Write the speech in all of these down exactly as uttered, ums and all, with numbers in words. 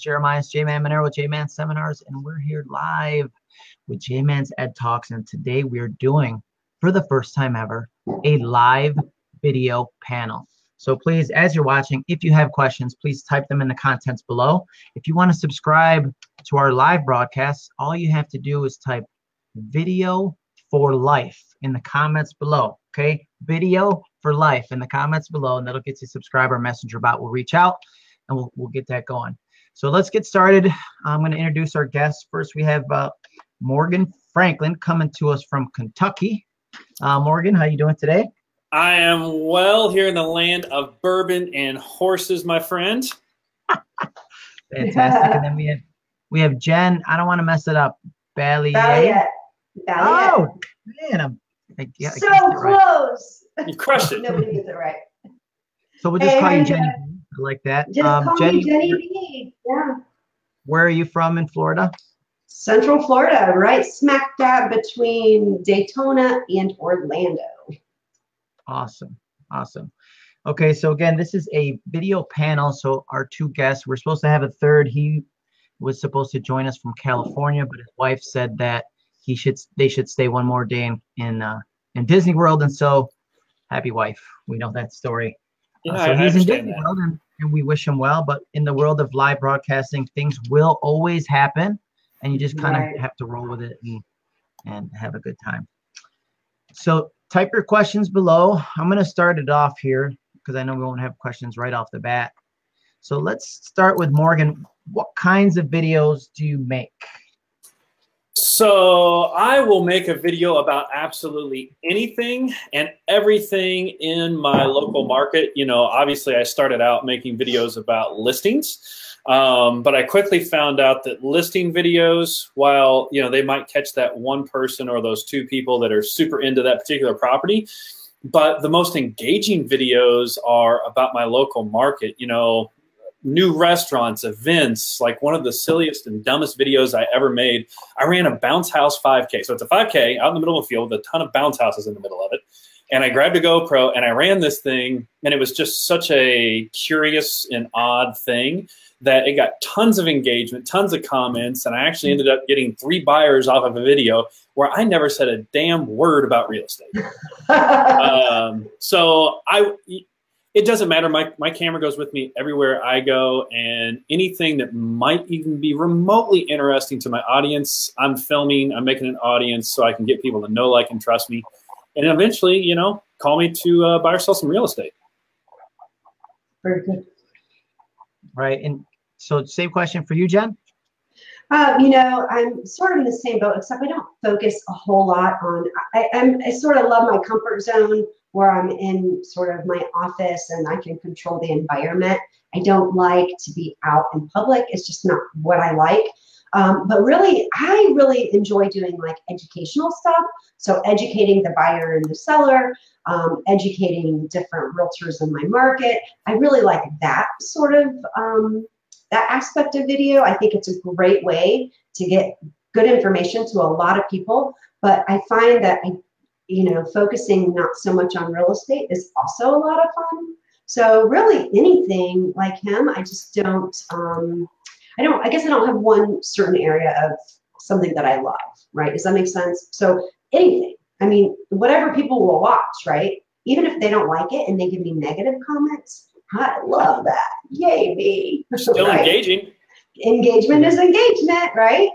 is Jeremiah's J-Man Monero with J-Man Seminars, and we're here live with J-Man's Ed Talks. And today we're doing, for the first time ever, a live video panel. So please, as you're watching, if you have questions, please type them in the contents below. If you want to subscribe to our live broadcasts, all you have to do is type video for life in the comments below, okay? Video for life in the comments below, and that'll get you subscribed. Our messenger bot will reach out, and we'll, we'll get that going. So let's get started. I'm going to introduce our guests. First, we have uh, Morgan Franklin coming to us from Kentucky. Uh, Morgan, how you doing today? I am well here in the land of bourbon and horses, my friend. Fantastic. Yeah. And then we have we have Jen. I don't want to mess it up. Balliett. Balliett. Oh man, I'm I, yeah, so I close. Right. You crushed it. Nobody gets it right. So we'll just hey, call you Jenny. I like that. Just um, call Jenny, me Jenny B. Yeah. Where are you from in Florida? Central Florida, right smack dab between Daytona and Orlando. Awesome. Awesome. Okay. So again, this is a video panel. So our two guests, we're supposed to have a third. He was supposed to join us from California, but his wife said that he should, they should stay one more day in, in, uh, in Disney World. And so happy wife, we know that story. Yeah, uh, so he's in Disney World and, and we wish him well, but in the world of live broadcasting, things will always happen and you just kind of right. have to roll with it and, and have a good time. So type your questions below. I'm going to start it off here because I know we won't have questions right off the bat. So let's start with Morgan. What kinds of videos do you make? So I will make a video about absolutely anything and everything in my local market. You know, obviously I started out making videos about listings, um, but I quickly found out that listing videos, while, you know, they might catch that one person or those two people that are super into that particular property, but the most engaging videos are about my local market, you know, new restaurants, events. Like one of the silliest and dumbest videos I ever made, I ran a bounce house five K. So it's a five K out in the middle of a field with a ton of bounce houses in the middle of it. And I grabbed a GoPro and I ran this thing, and it was just such a curious and odd thing that it got tons of engagement, tons of comments, and I actually ended up getting three buyers off of a video where I never said a damn word about real estate. um, so I... It doesn't matter. My, my camera goes with me everywhere I go, and anything that might even be remotely interesting to my audience, I'm filming, I'm making an audience so I can get people to know, like, and trust me. And eventually, you know, call me to uh, buy or sell some real estate. Very good. Right. And so same question for you, Jen. Uh, you know, I'm sort of in the same boat, except I don't focus a whole lot on, I, I'm, I sort of love my comfort zone, where I'm in sort of my office and I can control the environment. I don't like to be out in public. It's just not what I like. Um, but really, I really enjoy doing like educational stuff. So educating the buyer and the seller, um, educating different realtors in my market. I really like that sort of, um, that aspect of video. I think it's a great way to get good information to a lot of people. But I find that I you know, focusing not so much on real estate is also a lot of fun. So really anything like him, I just don't, um, I don't, I guess I don't have one certain area of something that I love, right? Does that make sense? So anything, I mean, whatever people will watch, right? Even if they don't like it and they give me negative comments, I love that. Yay, me. Still right? engaging. Engagement is engagement, right?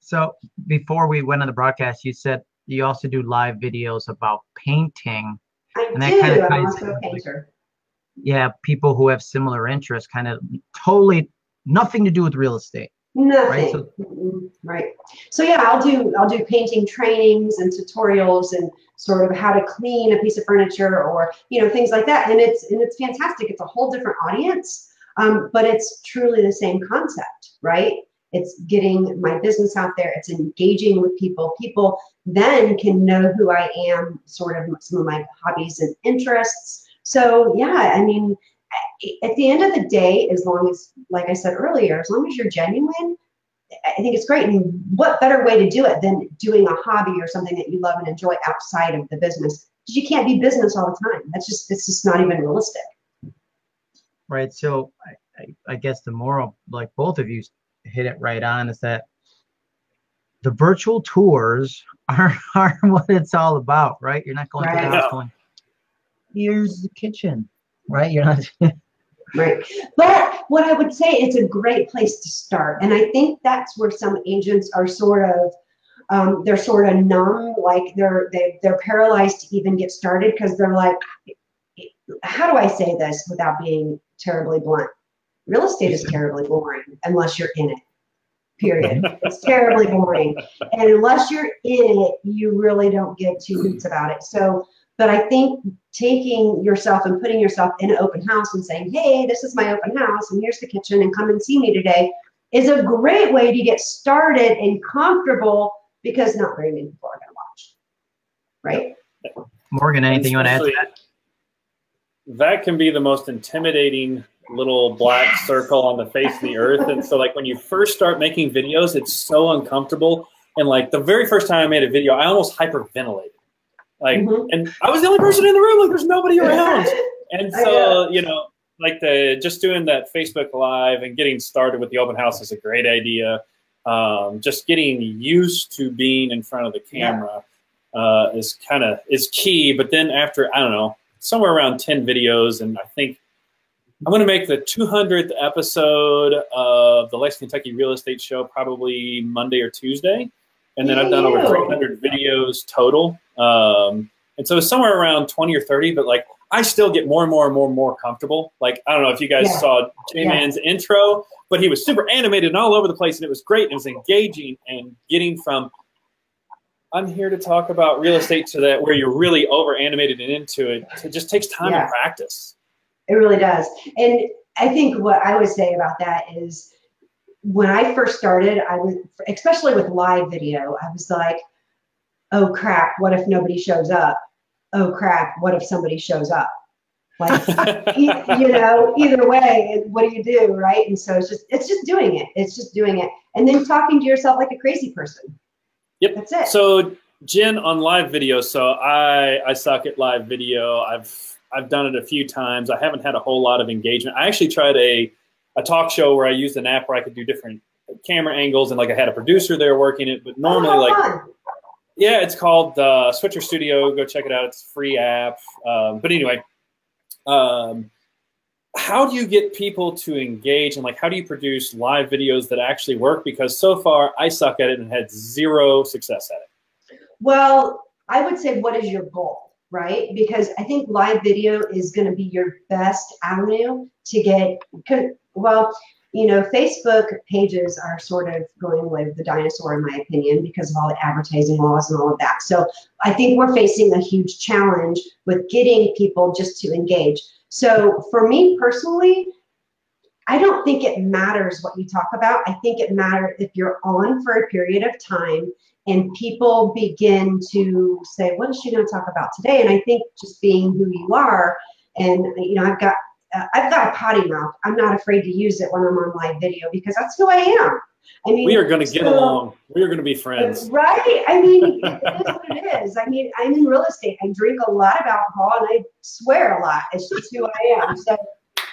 So before we went on the broadcast, you said, you also do live videos about painting. I and that do. Kind of I'm also a painter. Like, yeah, people who have similar interests, kind of totally nothing to do with real estate. Nothing. Right. So, mm-hmm. right. So yeah, I'll do I'll do painting trainings and tutorials and sort of how to clean a piece of furniture or you know things like that. And it's and it's fantastic. It's a whole different audience, um, but it's truly the same concept, right? It's getting my business out there. It's engaging with people. People then can know who I am, sort of some of my hobbies and interests. So yeah, I mean, at the end of the day, as long as, like I said earlier, as long as you're genuine, I think it's great. And what better way to do it than doing a hobby or something that you love and enjoy outside of the business? Because you can't be business all the time. That's just, it's just not even realistic. Right. So I guess the moral, like both of you hit it right on, is that the virtual tours are, are what it's all about, right? You're not going right. to the house going, here's the kitchen, right? You're not. Right. But what I would say, it's a great place to start. And I think that's where some agents are sort of, um, they're sort of numb, like they're, they, they're paralyzed to even get started because they're like, how do I say this without being terribly blunt? Real estate is terribly boring unless you're in it, period. It's terribly boring. And unless you're in it, you really don't get two hoots about it. So, but I think taking yourself and putting yourself in an open house and saying, hey, this is my open house and here's the kitchen and come and see me today is a great way to get started and comfortable because not very many people are gonna watch, right? Morgan, anything you wanna add to that? That can be the most intimidating little black yes. circle on the face of the earth. And so like when you first start making videos, it's so uncomfortable. And like the very first time I made a video, I almost hyperventilated. Like, mm-hmm. and I was the only person in the room, like there's nobody around. And so, you know, like the, just doing that Facebook Live and getting started with the open house is a great idea. Um, just getting used to being in front of the camera yeah. uh, is kind of, is key. But then after, I don't know, somewhere around ten videos, and I think, I'm going to make the two hundredth episode of the Lexington, Kentucky Real Estate Show probably Monday or Tuesday. And then I've done over three hundred videos total. Um, and so somewhere around twenty or thirty, but like I still get more and more and more and more comfortable. Like, I don't know if you guys yeah. saw J-Man's yeah. intro, but he was super animated and all over the place. And it was great. And it was engaging and getting from, I'm here to talk about real estate to that where you're really over animated and into it. It just takes time yeah. and practice. It really does. And I think what I would say about that is when I first started, I was, especially with live video, I was like, oh crap, what if nobody shows up? Oh crap, what if somebody shows up? Like, e you know, either way, what do you do, right? And so it's just, it's just doing it. It's just doing it. And then talking to yourself like a crazy person. Yep. That's it. So Jen, on live video, so I, I suck at live video. I've, I've done it a few times. I haven't had a whole lot of engagement. I actually tried a, a talk show where I used an app where I could do different camera angles and like I had a producer there working it, but normally like, yeah, it's called uh, Switcher Studio. Go check it out. It's a free app. Um, but anyway, um, how do you get people to engage and like how do you produce live videos that actually work? Because so far I suck at it and had zero success at it. Well, I would say what is your goal? Right? Because I think live video is going to be your best avenue to get, well, you know, Facebook pages are sort of going with the dinosaur, in my opinion, because of all the advertising laws and all of that. So I think we're facing a huge challenge with getting people just to engage. So for me personally, I don't think it matters what you talk about. I think it matters if you're on for a period of time and people begin to say, what is she gonna talk about today? And I think just being who you are, and you know, I've got uh, I've got a potty mouth. I'm not afraid to use it when I'm on live video because that's who I am. I mean, we are gonna so, get along. We are gonna be friends. Right, I mean, it is what it is. I mean, I'm in real estate. I drink a lot of alcohol and I swear a lot. It's just who I am. So,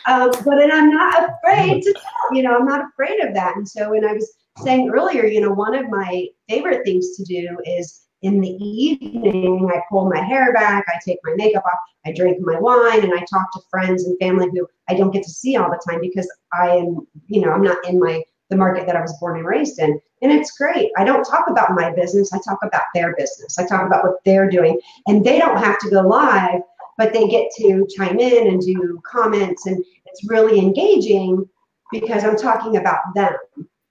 um, but and I'm not afraid to tell, you know, I'm not afraid of that. And so when I was saying earlier, you know, one of my favorite things to do is in the evening, I pull my hair back, I take my makeup off, I drink my wine, and I talk to friends and family who I don't get to see all the time because I am, you know, I'm not in my the market that I was born and raised in. And it's great. I don't talk about my business. I talk about their business. I talk about what they're doing. And they don't have to go live, but they get to chime in and do comments. And it's really engaging because I'm talking about them.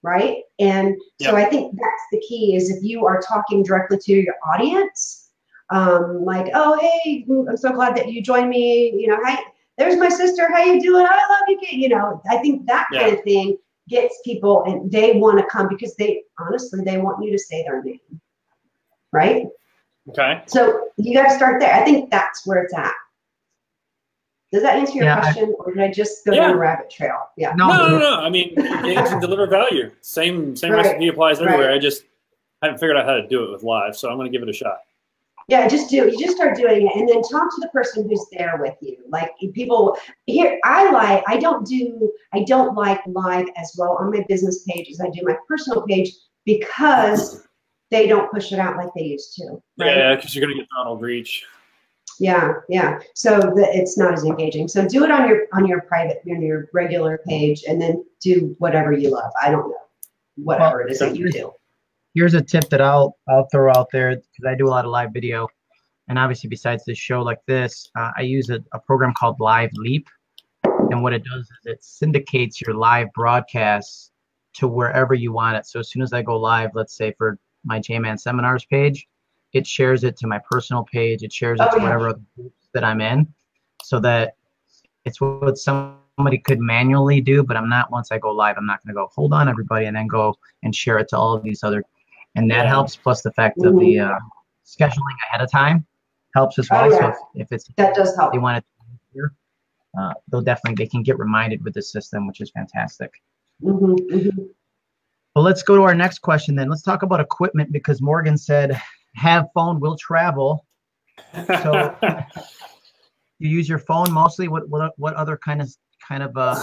Right? And yep. so I think that's the key is if you are talking directly to your audience, um, like, oh, hey, I'm so glad that you joined me. You know, hi, there's my sister. How you doing? I love you, Kate. You know, I think that yeah. kind of thing gets people and they want to come because they, honestly, they want you to say their name. Right? Okay. So you got to start there. I think that's where it's at. Does that answer your yeah, question, I, or did I just go yeah. down a rabbit trail? Yeah. No, no, no. no. I mean, engage and deliver value. Same, same right. recipe applies everywhere. Right. I just haven't figured out how to do it with live, so I'm going to give it a shot. Yeah, just do it. You just start doing it, and then talk to the person who's there with you. Like people here, I like I don't do I don't like live as well on my business page as I do my personal page because they don't push it out like they used to. Right? Yeah, because you're gonna get throttled reach. Yeah, yeah. So the, it's not as engaging. So do it on your on your private on your regular page, and then do whatever you love. I don't know, whatever well, it is that you do. Here's a tip that I'll I'll throw out there because I do a lot of live video, and obviously besides this show like this, uh, I use a, a program called Live Leap, and what it does is it syndicates your live broadcasts to wherever you want it. So as soon as I go live, let's say for my J-Man Seminars page, it shares it to my personal page, it shares it oh, to whatever yeah. other groups that I'm in, so that it's what somebody could manually do. But I'm not once I go live, I'm not going to go hold on everybody and then go and share it to all of these other. And that helps, plus the fact of the uh, scheduling ahead of time helps as well. Oh, yeah. So if, if it's that does help, they want to, uh, they'll definitely they can get reminded with the system, which is fantastic. Mm-hmm, mm-hmm. But let's go to our next question then. Let's talk about equipment because Morgan said, "Have phone, will travel." So you use your phone mostly. What what what other kind of kind of uh,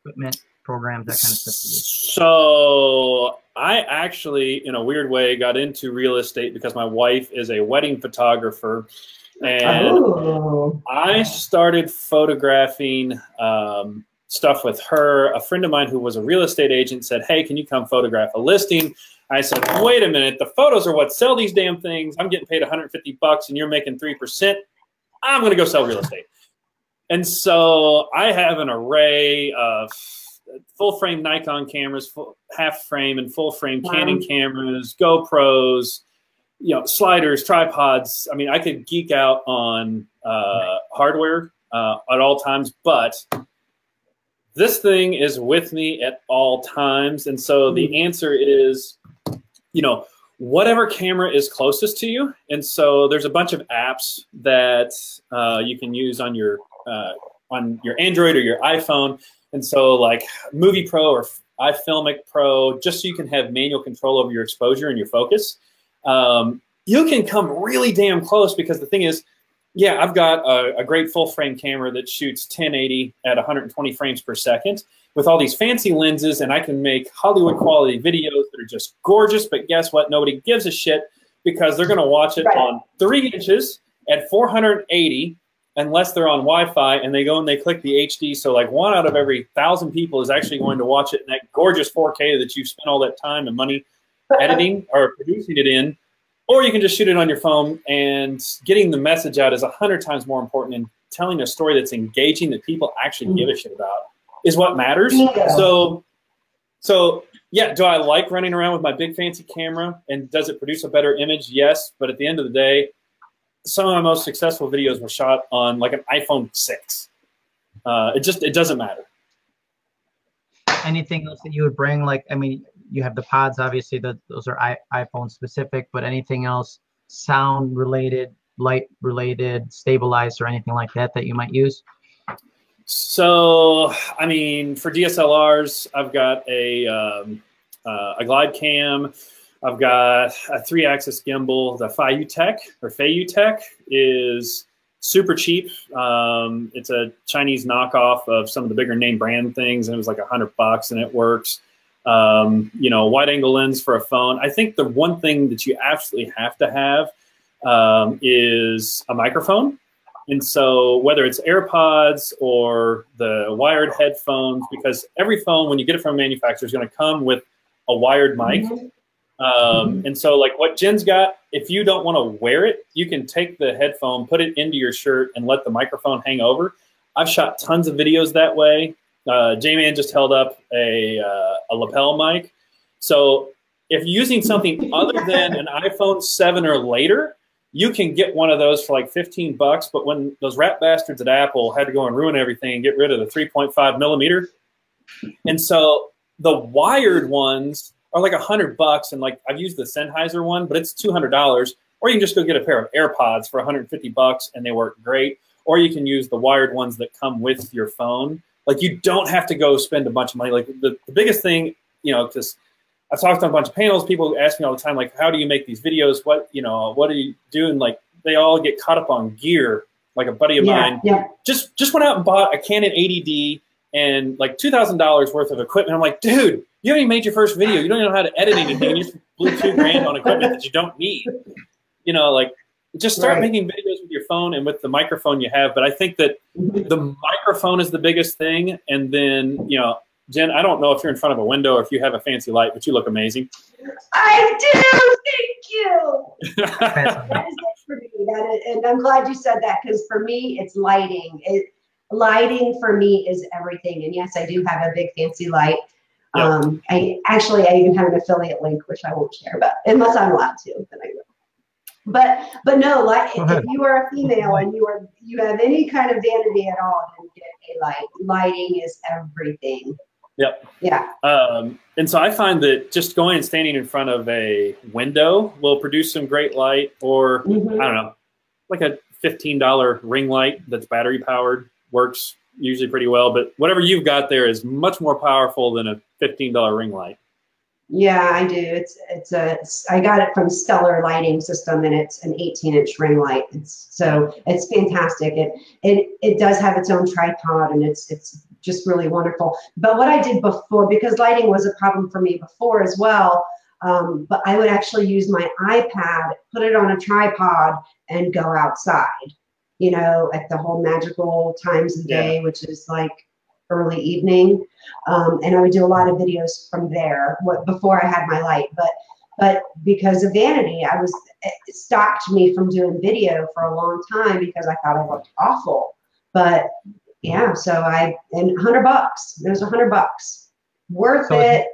equipment? Programs, that kind of stuff. So I actually, in a weird way, got into real estate because my wife is a wedding photographer, and oh. I started photographing um, stuff with her. A friend of mine who was a real estate agent said, "Hey, can you come photograph a listing?" I said, "Wait a minute, the photos are what sell these damn things. I'm getting paid a hundred fifty bucks, and you're making three percent. I'm going to go sell real estate." And so I have an array of full frame Nikon cameras, full, half frame and full frame wow. Canon cameras, GoPros, you know, sliders, tripods. I mean, I could geek out on uh, right. hardware uh, at all times, but this thing is with me at all times. And so the answer is, you know, whatever camera is closest to you. And so there's a bunch of apps that uh, you can use on your uh, on your Android or your iPhone. And so like Movie Pro or iFilmic Pro, just so you can have manual control over your exposure and your focus, um, you can come really damn close because the thing is, yeah, I've got a, a great full frame camera that shoots ten eighty at one hundred twenty frames per second with all these fancy lenses, and I can make Hollywood quality videos that are just gorgeous, but guess what? Nobody gives a shit because they're gonna watch it right. on three inches at four hundred eighty, unless they're on Wi-Fi and they go and they click the H D. So like one out of every thousand people is actually going to watch it in that gorgeous four K that you've spent all that time and money editing or producing it in. Or you can just shoot it on your phone, and getting the message out is a hundred times more important, and telling a story that's engaging that people actually mm-hmm. give a shit about is what matters. Yeah. So, so yeah, do I like running around with my big fancy camera, and does it produce a better image? Yes, but at the end of the day, some of my most successful videos were shot on like an iPhone six. Uh, it just, it doesn't matter. Anything else that you would bring? Like, I mean, you have the pods, obviously, that those are I iPhone specific, but anything else sound related, light related, stabilizer, anything like that that you might use? So, I mean, for D S L Rs, I've got a, um, uh, a Glide Cam. I've got a three-axis gimbal. The Feiyu Tech or Feiyu Tech is super cheap. Um, it's a Chinese knockoff of some of the bigger name brand things, and it was like a hundred bucks, and it works. Um, you know, wide-angle lens for a phone. I think the one thing that you absolutely have to have um, is a microphone. And so whether it's AirPods or the wired headphones, because every phone, when you get it from a manufacturer, is going to come with a wired mic. Mm-hmm. Um, and so like what Jen's got, if you don't want to wear it, you can take the headphone, put it into your shirt, and let the microphone hang over. I've shot tons of videos that way. Uh, J-Man just held up a, uh, a lapel mic. So if you're using something other than an iPhone seven or later, you can get one of those for like fifteen bucks. But when those rat bastards at Apple had to go and ruin everything and get rid of the three point five millimeter. And so the wired ones are like a hundred bucks, and like I've used the Sennheiser one, but it's two hundred dollars. Or you can just go get a pair of AirPods for a hundred fifty bucks, and they work great. Or you can use the wired ones that come with your phone. Like you don't have to go spend a bunch of money. Like the, the biggest thing, you know, because I've talked on a bunch of panels, people ask me all the time, like, how do you make these videos? What you know, what do you do? And like they all get caught up on gear. Like a buddy of yeah, mine yeah. just just went out and bought a Canon eighty D and like two thousand dollars worth of equipment. I'm like, dude, you haven't even made your first video. You don't even know how to edit anything. You just blew two grand on equipment that you don't need. You know, like just start right. making videos with your phone and with the microphone you have. But I think that the microphone is the biggest thing. And then, you know, Jen, I don't know if you're in front of a window or if you have a fancy light, but you look amazing. I do. Thank you. That is it for me. That is, and I'm glad you said that, because for me, it's lighting. It, lighting for me is everything. And yes, I do have a big fancy light. Yep. Um, I actually, I even have an affiliate link, which I won't share, but unless I'm allowed to, then I will. But but no, like if you are a female and you are you have any kind of vanity at all, then get a light. Lighting is everything. Yep. Yeah. Um, and so I find that just going and standing in front of a window will produce some great light, or mm-hmm. I don't know, like a fifteen dollar ring light that's battery powered works usually pretty well. But whatever you've got there is much more powerful than a fifteen dollar ring light. Yeah, I do. It's it's a it's, I got it from Stellar Lighting System, and it's an eighteen inch ring light. It's so it's fantastic. It it it does have its own tripod, and it's it's just really wonderful. But what I did before, because lighting was a problem for me before as well, um, but I would actually use my iPad, put it on a tripod, and go outside. You know, at the whole magical times of day, yeah. which is like early evening, um, and I would do a lot of videos from there what, before I had my light. But but because of vanity, I was it stopped me from doing video for a long time because I thought I looked awful. But yeah, so I and hundred bucks. It was a hundred bucks worth so it.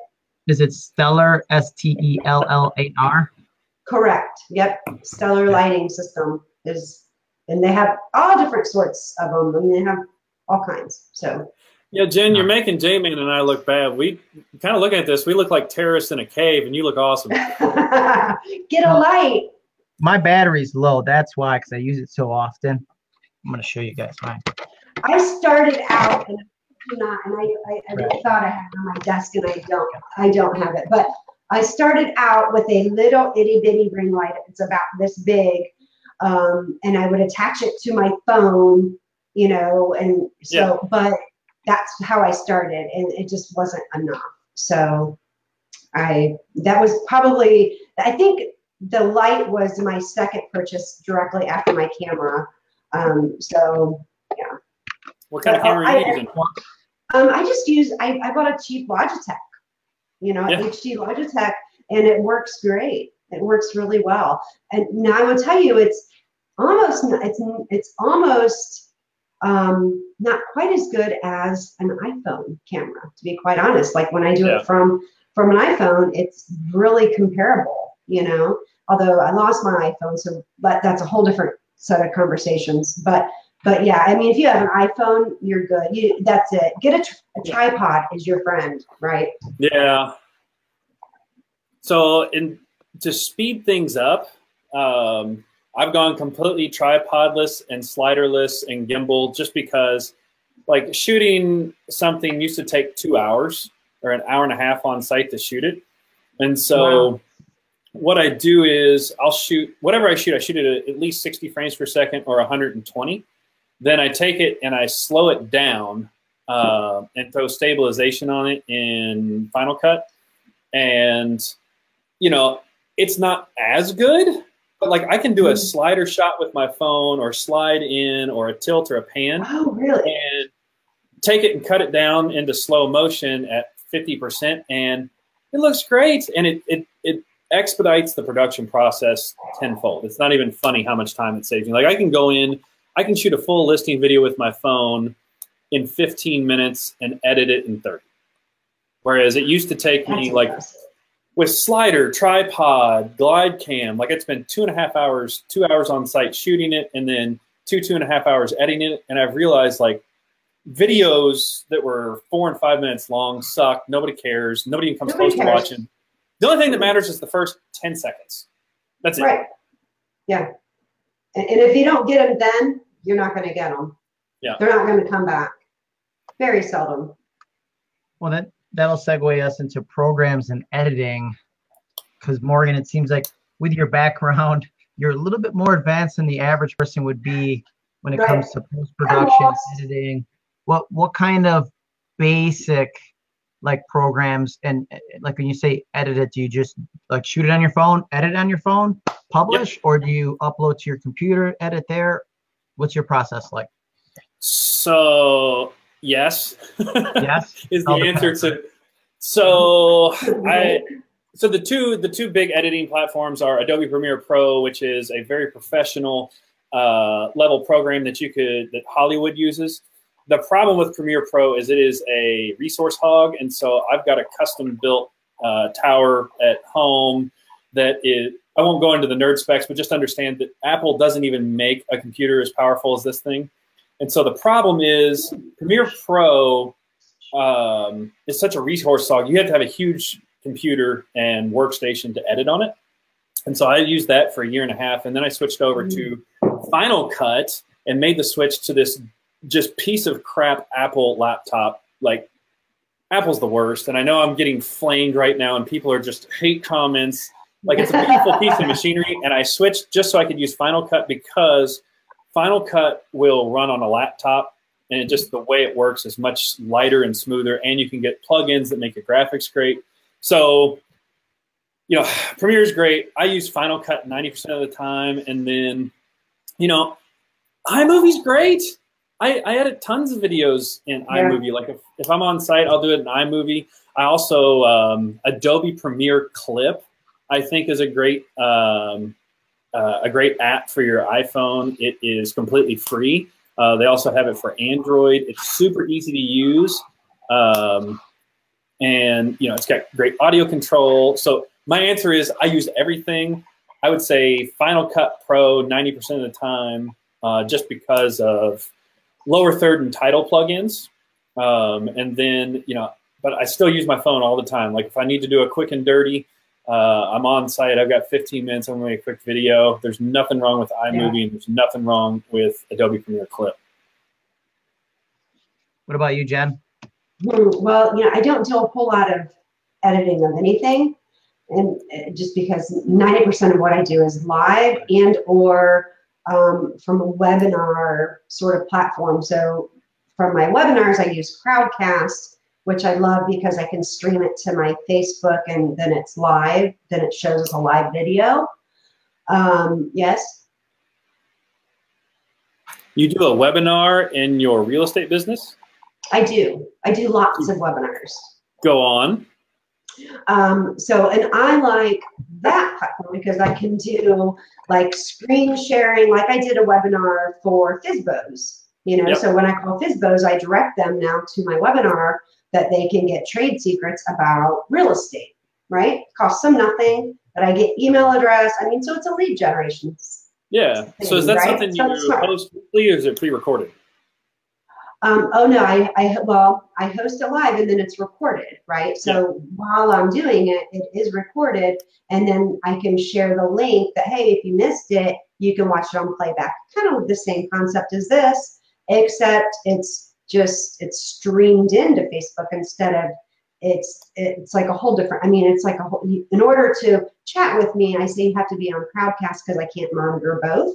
Is it Stellar? S T E L L A R. Correct. Yep. Stellar Lighting System is, and they have all different sorts of them, and they have all kinds. So. Yeah, Jen, you're making J-Man and I look bad. We kind of look at this. We look like terrorists in a cave, and you look awesome. Get a light. My battery's low. That's why, because I use it so often. I'm going to show you guys mine. I started out, and I do not, and I, I, I really thought I had it on my desk, and I don't. I don't have it. But I started out with a little itty-bitty ring light. It's about this big, um, and I would attach it to my phone, you know, and so, yeah. but. That's how I started, and it just wasn't enough. So I, that was probably, I think the light was my second purchase directly after my camera. Um, so yeah. What kind so, of camera are you using? Um, I just use, I, I bought a cheap Logitech, you know, yeah. H D Logitech, and it works great. It works really well. And now I will tell you, it's almost, it's, it's almost, um not quite as good as an iPhone camera, to be quite honest. Like when I do yeah. it from from an iPhone, it's really comparable, you know, although I lost my iPhone, so but that's a whole different set of conversations. But but yeah, I mean, if you have an iPhone, you're good. You that's it. Get a, tr a tripod is your friend, right? Yeah. So in to speed things up, um I've gone completely tripodless and sliderless and gimbal, just because like shooting something used to take two hours or an hour and a half on site to shoot it. And so wow. what I do is I'll shoot whatever I shoot, I shoot it at, at least sixty frames per second or one hundred twenty. Then I take it and I slow it down uh, and throw stabilization on it in Final Cut. And, you know, it's not as good. But like I can do a slider shot with my phone, or slide in, or a tilt, or a pan. Oh, really? And take it and cut it down into slow motion at fifty percent, and it looks great. And it it it expedites the production process tenfold. It's not even funny how much time it saves me. Like I can go in, I can shoot a full listing video with my phone in fifteen minutes and edit it in thirty. Whereas it used to take me like. With slider, tripod, glide cam, like it's been two and a half hours, two hours on site shooting it, and then two, two and a half hours editing it. And I've realized like videos that were four and five minutes long suck. Nobody cares. Nobody even comes Nobody close cares. to watching. The only thing that matters is the first ten seconds. That's it. Right. Yeah. And if you don't get them then, you're not going to get them. Yeah. They're not going to come back. Very seldom. Well, then. That'll segue us into programs and editing, because Morgan, it seems like with your background, you're a little bit more advanced than the average person would be when it right. comes to post-production, editing. What what kind of basic like programs and like when you say edit it, do you just like shoot it on your phone, edit it on your phone, publish, yep. or do you upload to your computer, edit there? What's your process like? So yes, yes is the answer to. So I so the two the two big editing platforms are Adobe Premiere Pro, which is a very professional uh, level program that you could that Hollywood uses. The problem with Premiere Pro is it is a resource hog, and so I've got a custom built uh, tower at home that is. I won't go into the nerd specs, but just understand that Apple doesn't even make a computer as powerful as this thing. And so the problem is Premiere Pro um, is such a resource hog. You have to have a huge computer and workstation to edit on it. And so I used that for a year and a half. And then I switched over to Final Cut and made the switch to this just piece of crap Apple laptop. Like Apple's the worst. And I know I'm getting flamed right now and people are just hate comments. Like it's a beautiful piece of machinery. And I switched just so I could use Final Cut because Final Cut will run on a laptop, and it just the way it works is much lighter and smoother, and you can get plugins that make your graphics great. So, you know, Premiere is great. I use Final Cut ninety percent of the time, and then, you know, iMovie's great. I, I edit tons of videos in yeah. iMovie. Like if, if I'm on site, I'll do it in iMovie. I also, um, Adobe Premiere Clip, I think is a great um, Uh, a great app for your iPhone. It is completely free. Uh, they also have it for Android. It's super easy to use. Um, and, you know, it's got great audio control. So my answer is I use everything. I would say Final Cut Pro ninety percent of the time uh, just because of lower third and title plugins. Um, and then, you know, but I still use my phone all the time. Like if I need to do a quick and dirty, Uh, I'm on site, I've got fifteen minutes, I'm gonna make a quick video. There's nothing wrong with iMovie, yeah. and there's nothing wrong with Adobe Premiere Clip. What about you, Jen? Well, you know, I don't do a whole lot of editing of anything, and just because ninety percent of what I do is live and or um, from a webinar sort of platform. So from my webinars, I use Crowdcast, which I love because I can stream it to my Facebook and then it's live, then it shows as a live video. Um, yes? You do a webinar in your real estate business? I do. I do lots of webinars. Go on. Um, so, and I like that platform because I can do like screen sharing, like I did a webinar for F S B Os, you know, yep. so when I call F S B Os, I direct them now to my webinar that they can get trade secrets about real estate, right? Costs them nothing, but I get email address. I mean, so it's a lead generation. Yeah. Thing, so is that right? something so you post weekly or is it pre-recorded? Um, oh no, I, I well, I host it live and then it's recorded, right? So yeah. while I'm doing it, it is recorded, and then I can share the link that hey, if you missed it, you can watch it on playback. Kind of the same concept as this, except it's. Just it's streamed into Facebook instead of it's it's like a whole different. I mean, it's like a whole. In order to chat with me, I say you have to be on Crowdcast because I can't monitor both.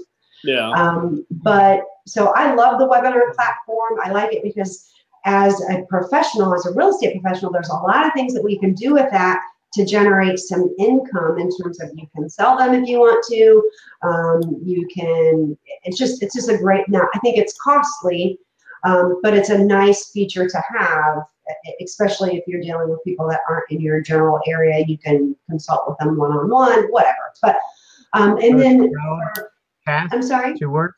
Yeah. Um, but so I love the webinar platform. I like it because as a professional, as a real estate professional, there's a lot of things that we can do with that to generate some income in terms of you can sell them if you want to. Um, you can. It's just it's just a great. Now I think it's costly. Um, but it's a nice feature to have, especially if you're dealing with people that aren't in your general area. You can consult with them one-on-one, whatever. But um, and so then, Crowdcast, I'm sorry? Two words?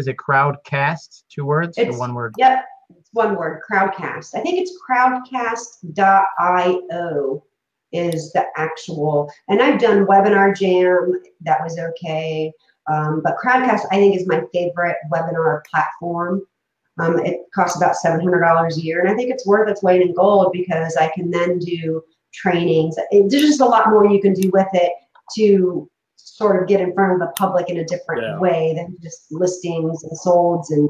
Is it Crowdcast, two words, it's, or one word? Yep, it's one word, Crowdcast. I think it's crowdcast dot i o is the actual, and I've done Webinar Jam, that was okay. Um, but Crowdcast, I think, is my favorite webinar platform. Um, it costs about seven hundred dollars a year, and I think it's worth its weight in gold because I can then do trainings. It, there's just a lot more you can do with it to sort of get in front of the public in a different yeah. way than just listings and solds and,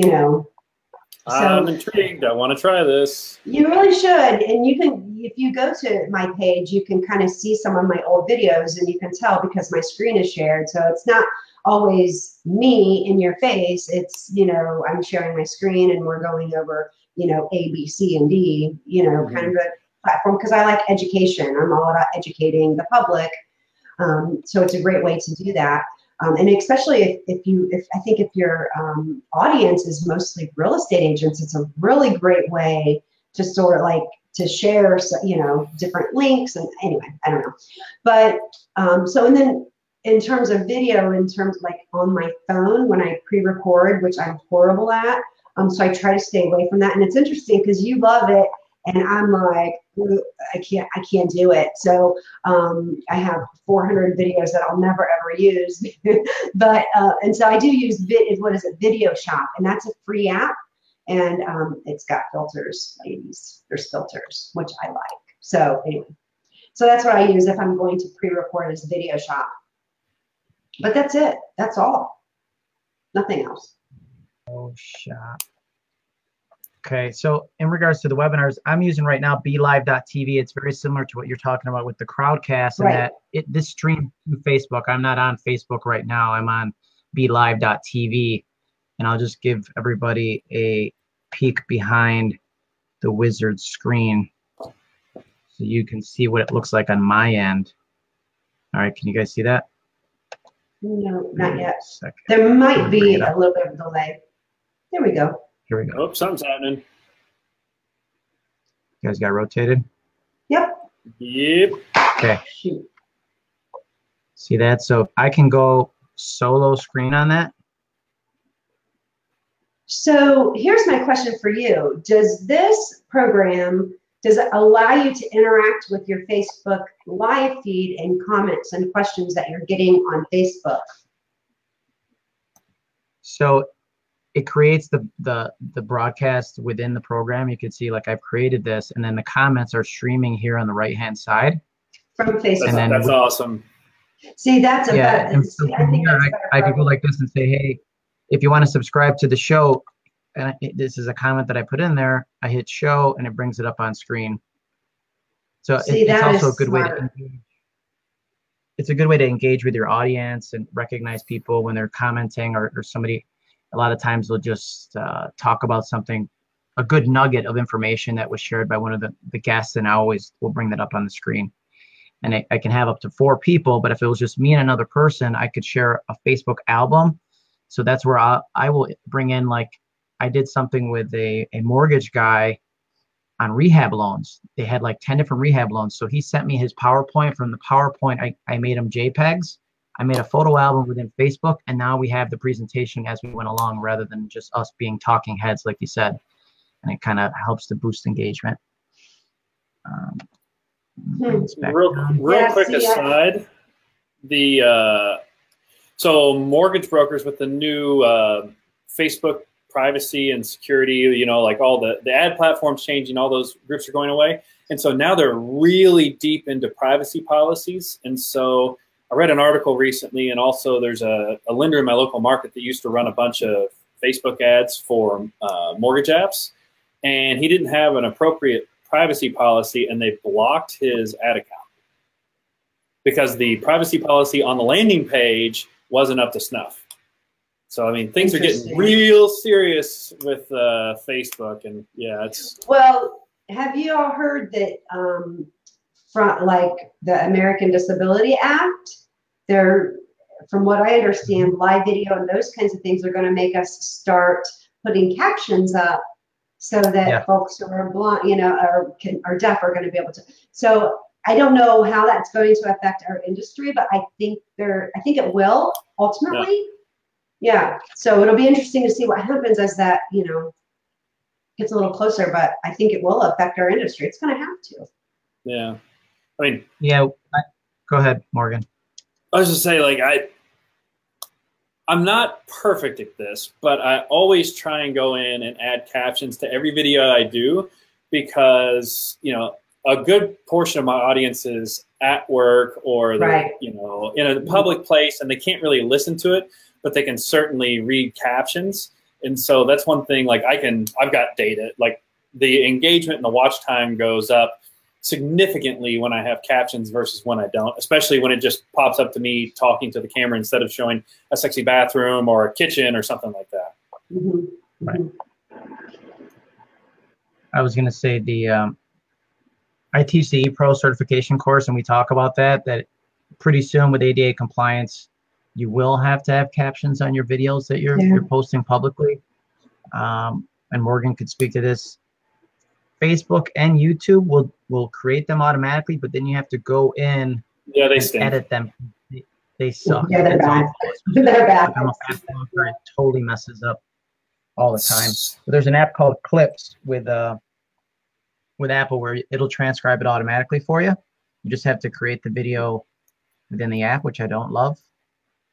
you know. I'm so intrigued. I want to try this. You really should. And you can, if you go to my page, you can kind of see some of my old videos, and you can tell because my screen is shared. So it's not always me in your face. It's, you know, I'm sharing my screen and we're going over, you know, A, B, C, and D, you know, mm-hmm. kind of a platform, because I like education. I'm all about educating the public. Um, so it's a great way to do that. Um, and especially if, if you, if I think if your um, audience is mostly real estate agents, it's a really great way to sort of like to share, you know, different links. And anyway, I don't know. But um, so, and then in terms of video, in terms of like on my phone when I pre-record, which I'm horrible at, um, so I try to stay away from that. And it's interesting because you love it, and I'm like, I can't, I can't do it. So um, I have four hundred videos that I'll never ever use. But uh, and so I do use vid. What is it? Video Shop, and that's a free app, and um, it's got filters, ladies. There's filters, which I like. So anyway, so that's what I use if I'm going to pre-record as Video Shop. But that's it. That's all. Nothing else. Oh, shop. Okay, so in regards to the webinars, I'm using right now Be Live dot T V. It's very similar to what you're talking about with the Crowdcast, right. And that it this stream to Facebook. I'm not on Facebook right now. I'm on Be Live dot T V, and I'll just give everybody a peek behind the wizard screen so you can see what it looks like on my end. All right, can you guys see that? No, not yet. There might be a little bit of a delay. There we go. Here we go. Oh, something's happening. You guys got rotated? Yep. Yep. Okay. Shoot. See that? So I can go solo screen on that. So here's my question for you. Does this program, does it allow you to interact with your Facebook live feed and comments and questions that you're getting on Facebook? So it creates the, the, the broadcast within the program. You can see, like, I've created this, and then the comments are streaming here on the right-hand side. From Facebook. That's, that's we, awesome. See, that's a yeah, better, see, I, think that's I, I could go like this and say, hey, if you want to subscribe to the show, and I, this is a comment that I put in there, I hit show, and it brings it up on screen. So see, it, it's also a good smart. way to engage. It's a good way to engage with your audience and recognize people when they're commenting, or, or somebody. A lot of times they'll just uh, talk about something, a good nugget of information that was shared by one of the, the guests, and I always will bring that up on the screen. And I, I can have up to four people, but if it was just me and another person, I could share a Facebook album. So that's where I'll, I will bring in, like, I did something with a, a mortgage guy on rehab loans. They had like ten different rehab loans. So he sent me his PowerPoint. From the PowerPoint, I, I made him J pegs. I made a photo album within Facebook, and now we have the presentation as we went along rather than just us being talking heads, like you said. And it kind of helps to boost engagement. Um, hmm. Real, real yeah, quick aside, the uh, so mortgage brokers with the new uh, Facebook privacy and security, you know, like all the, the ad platforms changing, all those groups are going away. And so now they're really deep into privacy policies. And so I read an article recently, and also there's a, a lender in my local market that used to run a bunch of Facebook ads for uh, mortgage apps, and he didn't have an appropriate privacy policy, and they blocked his ad account because the privacy policy on the landing page wasn't up to snuff. So, I mean, things are getting real serious with uh, Facebook, and yeah, it's... Well, have you all heard that... Um From like the American Disability Act, they're, from what I understand, live video and those kinds of things are going to make us start putting captions up so that yeah. folks who are blind, you know, or can, are deaf are going to be able to. So I don't know how that's going to affect our industry, but I think they're, I think it will ultimately. Yeah. yeah. So it'll be interesting to see what happens as that, you know, gets a little closer. But I think it will affect our industry. It's going to have to. Yeah. I mean, yeah. I, go ahead, Morgan. I was just saying, like, I, I'm not perfect at this, but I always try and go in and add captions to every video I do because, you know, a good portion of my audience is at work or, right. you know, in a public place, and they can't really listen to it, but they can certainly read captions. And so that's one thing, like I can, I've got data, like the engagement and the watch time goes up significantly when I have captions versus when I don't, especially when it just pops up to me talking to the camera instead of showing a sexy bathroom or a kitchen or something like that. Mm-hmm. Right. I was going to say the um, I teach the E-Pro certification course, and we talk about that, that pretty soon with A D A compliance, you will have to have captions on your videos that you're, yeah. you're posting publicly. Um, and Morgan could speak to this. Facebook and YouTube will, will create them automatically, but then you have to go in yeah, they and stink. edit them. They, they suck. Yeah, they're bad. They're bad. I'm a fast blogger. It totally messes up all the time. But there's an app called Clips with uh, with Apple where it'll transcribe it automatically for you. You just have to create the video within the app, which I don't love.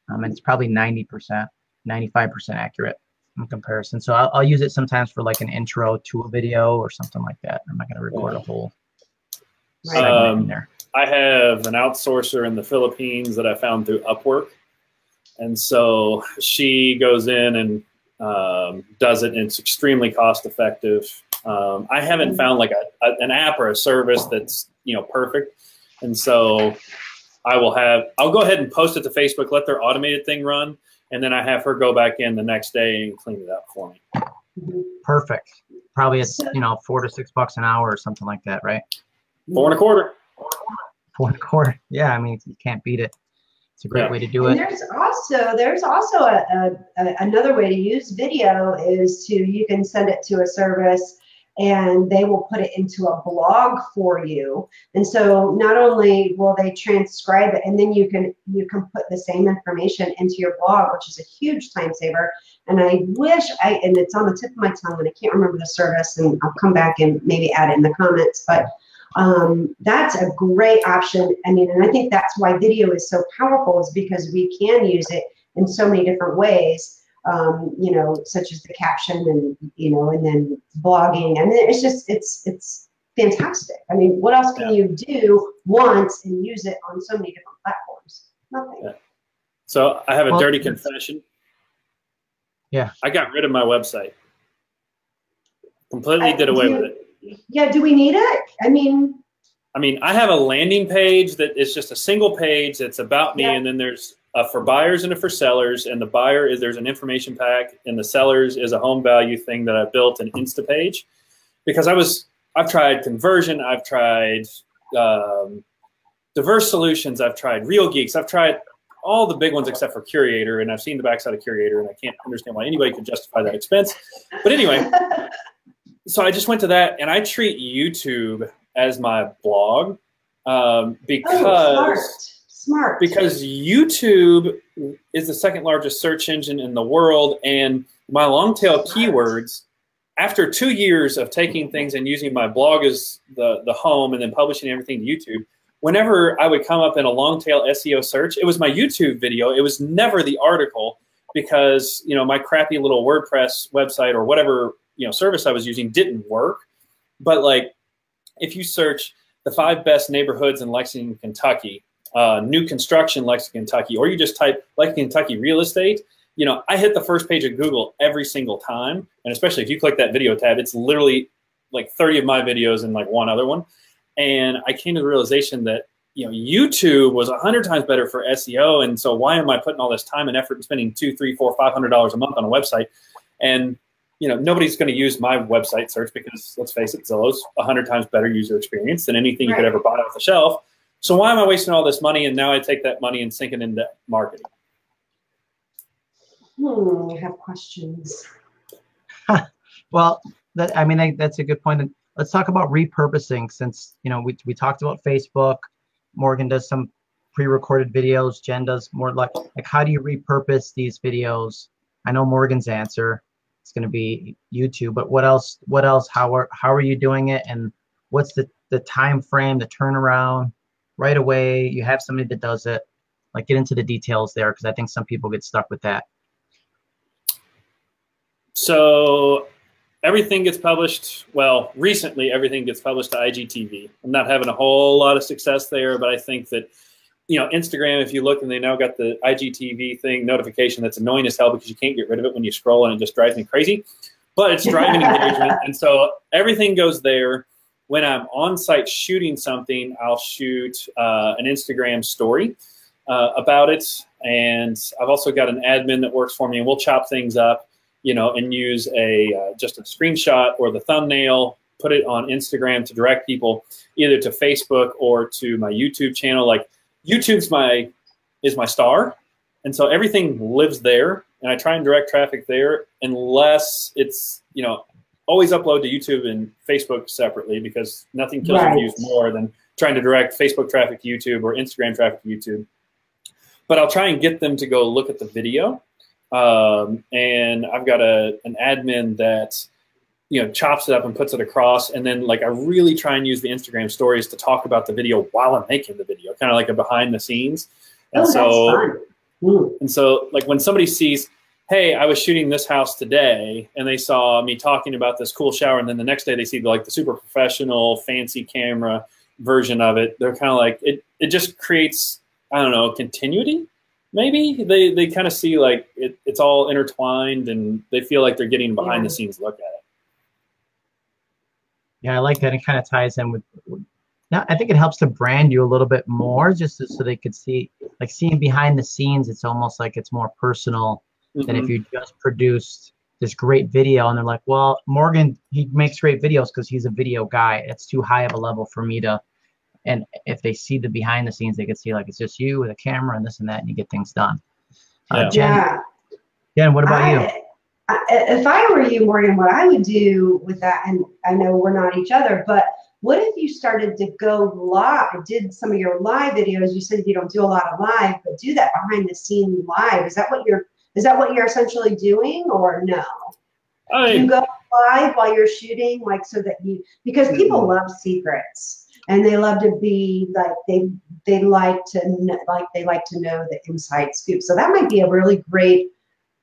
Um, and it's probably ninety percent, ninety-five percent accurate in comparison. So I'll, I'll use it sometimes for like an intro to a video or something like that. I'm not going to record a whole segment um, in there. I have an outsourcer in the Philippines that I found through Upwork. And so she goes in and um, does it, and it's extremely cost effective. Um, I haven't found like a, a, an app or a service that's, you know, perfect. And so I will have, I'll go ahead and post it to Facebook, let their automated thing run, and then I have her go back in the next day and clean it up for me. Perfect. Probably it's, you know, four to six bucks an hour or something like that, right? Four and a quarter. Four and a quarter. Yeah, I mean, you can't beat it. It's a great yeah. way to do and it. There's also there's also a, a, another way to use video is to, you can send it to a service and they will put it into a blog for you. And so not only will they transcribe it, and then you can you can put the same information into your blog, which is a huge time saver. And I wish I, and it's on the tip of my tongue, and I can't remember the service, and I'll come back and maybe add it in the comments, but um, that's a great option. I mean, and I think that's why video is so powerful, is because we can use it in so many different ways. Um, you know, such as the caption and, you know, and then blogging. I mean, it's just, it's, it's fantastic. I mean, what else can yeah. you do once and use it on so many different platforms? Nothing. Yeah. So I have a well, dirty confession. Yeah. I got rid of my website. Completely uh, did away you, with it. Yeah. Do we need it? I mean. I mean, I have a landing page that is just a single page that's about me. Yeah. And then there's Uh, for buyers and for sellers, and the buyer is there's an information pack, and the sellers is a home value thing that I built an Insta page, because I was I've tried conversion, I've tried um, diverse solutions, I've tried Real Geeks, I've tried all the big ones except for Curator, and I've seen the backside of Curator, and I can't understand why anybody could justify that expense. But anyway, so I just went to that, and I treat YouTube as my blog um, because. Oh, smart. Smart. Because YouTube is the second largest search engine in the world, and my long tail keywords, after two years of taking things and using my blog as the, the home and then publishing everything to YouTube, whenever I would come up in a long tail S E O search, it was my YouTube video. It was never the article, because, you know, my crappy little WordPress website or whatever, you know, service I was using didn't work. But like, if you search the five best neighborhoods in Lexington, Kentucky, Uh, new construction, Lexington, Kentucky, or you just type Lexington, Kentucky real estate, you know, I hit the first page of Google every single time. And especially if you click that video tab, it's literally like thirty of my videos and like one other one. And I came to the realization that, you know, YouTube was a hundred times better for S E O. And so why am I putting all this time and effort and spending two, three, four, five hundred dollars a month on a website? And, you know, nobody's going to use my website search, because let's face it, Zillow's a hundred times better user experience than anything you could ever buy off the shelf. So why am I wasting all this money? And now I take that money and sink it into marketing. Hmm, I have questions. Well, that, I mean, I, that's a good point. And let's talk about repurposing, since, you know, we, we talked about Facebook. Morgan does some pre-recorded videos. Jen does more like, like, how do you repurpose these videos? I know Morgan's answer is going to be YouTube, but what else, what else, how are, how are you doing it? And what's the, the time frame, the turnaround? Right away, you have somebody that does it. Like, get into the details there, because I think some people get stuck with that. So everything gets published. Well, recently everything gets published to I G T V. I'm not having a whole lot of success there, but I think that you know, Instagram, if you look, and they now got the I G T V thing notification that's annoying as hell because you can't get rid of it when you scroll, and it just drives me crazy. But it's driving engagement, and so everything goes there. When I'm on site shooting something, I'll shoot uh, an Instagram story uh, about it, and I've also got an admin that works for me, and we'll chop things up, you know, and use a uh, just a screenshot or the thumbnail, put it on Instagram to direct people either to Facebook or to my YouTube channel. Like YouTube's my is my star, and so everything lives there, and I try and direct traffic there, unless it's, you know, always upload to YouTube and Facebook separately, because nothing kills right. views more than trying to direct Facebook traffic to YouTube or Instagram traffic to YouTube. But I'll try and get them to go look at the video. Um, and I've got a, an admin that, you know, chops it up and puts it across. And then, like, I really try and use the Instagram stories to talk about the video while I'm making the video, kind of like a behind the scenes. And oh, so, mm. and so like when somebody sees, hey, I was shooting this house today, and they saw me talking about this cool shower, and then the next day they see the, like the super professional, fancy camera version of it. They're kind of like, it, it just creates, I don't know, continuity, maybe? They, they kind of see like it, it's all intertwined, and they feel like they're getting behind yeah. the scenes look at it. Yeah, I like that. It kind of ties in with, now, I think it helps to brand you a little bit more, just to, so they could see, like seeing behind the scenes, it's almost like it's more personal. Mm-hmm. Than if you just produced this great video and they're like, well, Morgan, he makes great videos because he's a video guy. It's too high of a level for me to. And if they see the behind the scenes, they can see like it's just you with a camera and this and that, and you get things done. Yeah. Uh, Jen, yeah. Jen, what about I, you? I, if I were you, Morgan, what I would do with that, and I know we're not each other, but what if you started to go live, did some of your live videos? You said you don't do a lot of live, but do that behind the scene live. Is that what you're Is that what you're essentially doing, or no? I, you go live while you're shooting, like, so that you, because people mm-hmm. love secrets, and they love to be like, they they like to like they like to know the inside scoop. So that might be a really great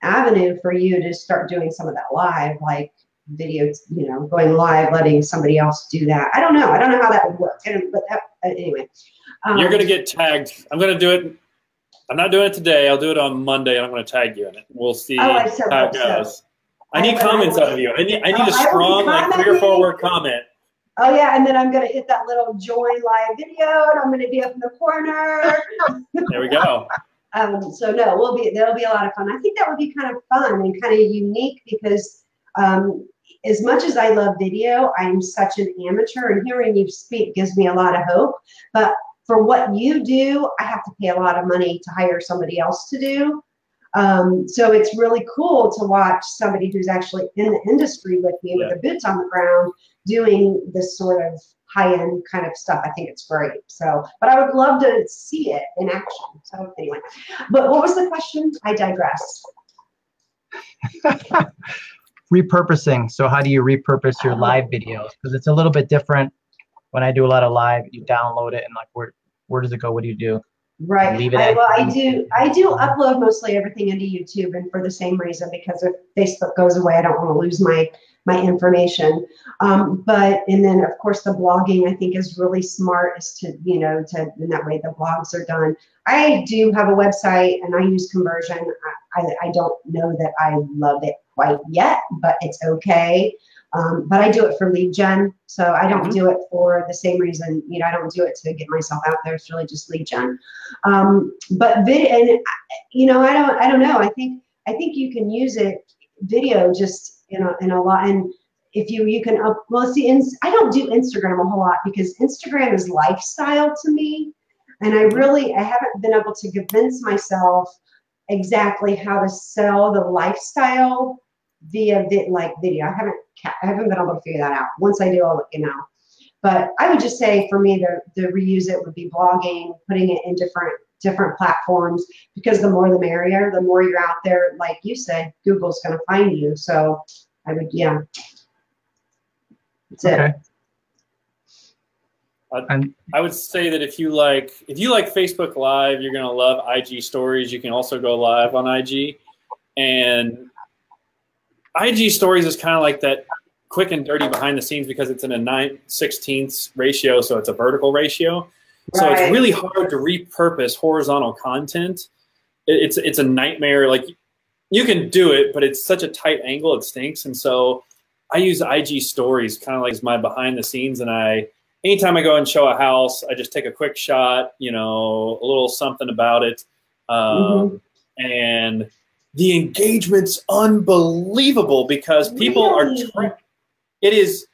avenue for you to start doing some of that live, like videos, you know, going live, letting somebody else do that. I don't know. I don't know how that would work. I don't, but that, anyway, um, you're gonna get tagged. I'm gonna do it. I'm not doing it today. I'll do it on Monday, and I'm going to tag you in it. We'll see oh, I so how it goes. So. I need I, comments I, out of you. I need, I need oh, a strong, like, three or four word comment. Oh, yeah, and then I'm going to hit that little join live video, and I'm going to be up in the corner. There we go. um, so, no, we'll be, that'll be a lot of fun. I think that would be kind of fun and kind of unique, because um, as much as I love video, I'm such an amateur, and hearing you speak gives me a lot of hope. But for what you do, I have to pay a lot of money to hire somebody else to do. Um, so it's really cool to watch somebody who's actually in the industry with me, yeah. with the boots on the ground, doing this sort of high-end kind of stuff. I think it's great. So, but I would love to see it in action. So anyway, but what was the question? I digress. Repurposing. So how do you repurpose your live videos? Because it's a little bit different. When I do a lot of live, you download it, and like, where where does it go? What do you do? Right. Leave it I, well, I do I do upload mostly everything into YouTube, and for the same reason, because if Facebook goes away, I don't want to lose my my information. Um, but and then of course the blogging, I think, is really smart, is to you know to in that way the blogs are done. I do have a website, and I use Conversion. I I, I don't know that I love it quite yet, but it's okay. Um, but I do it for lead gen, so I don't mm-hmm. do it for the same reason. You know, I don't do it to get myself out there. It's really just lead gen. Um, but video, and you know, I don't, I don't know. I think, I think you can use it video just you know in a lot. And if you, you can up. Well, see, in, I don't do Instagram a whole lot, because Instagram is lifestyle to me, and I really, I haven't been able to convince myself exactly how to sell the lifestyle via like video. I haven't. I haven't been able to figure that out. Once I do, I'll let you know. But I would just say, for me, the, the reuse it would be blogging, putting it in different different platforms, because the more the merrier. The more you're out there, like you said, Google's going to find you. So I would, yeah. That's okay. it. I, I would say that if you like if you like Facebook Live, you're going to love I G Stories. You can also go live on I G, and I G Stories is kind of like that quick and dirty behind the scenes, because it's in a nine sixteenths ratio, so it's a vertical ratio. So right. It's really hard to repurpose horizontal content. It's it's a nightmare. Like, you can do it, but it's such a tight angle, it stinks. And so I use I G stories kind of like as my behind the scenes, and I anytime I go and show a house, I just take a quick shot, you know, a little something about it. Um, mm-hmm. And the engagement's unbelievable because people really? are trying. It is,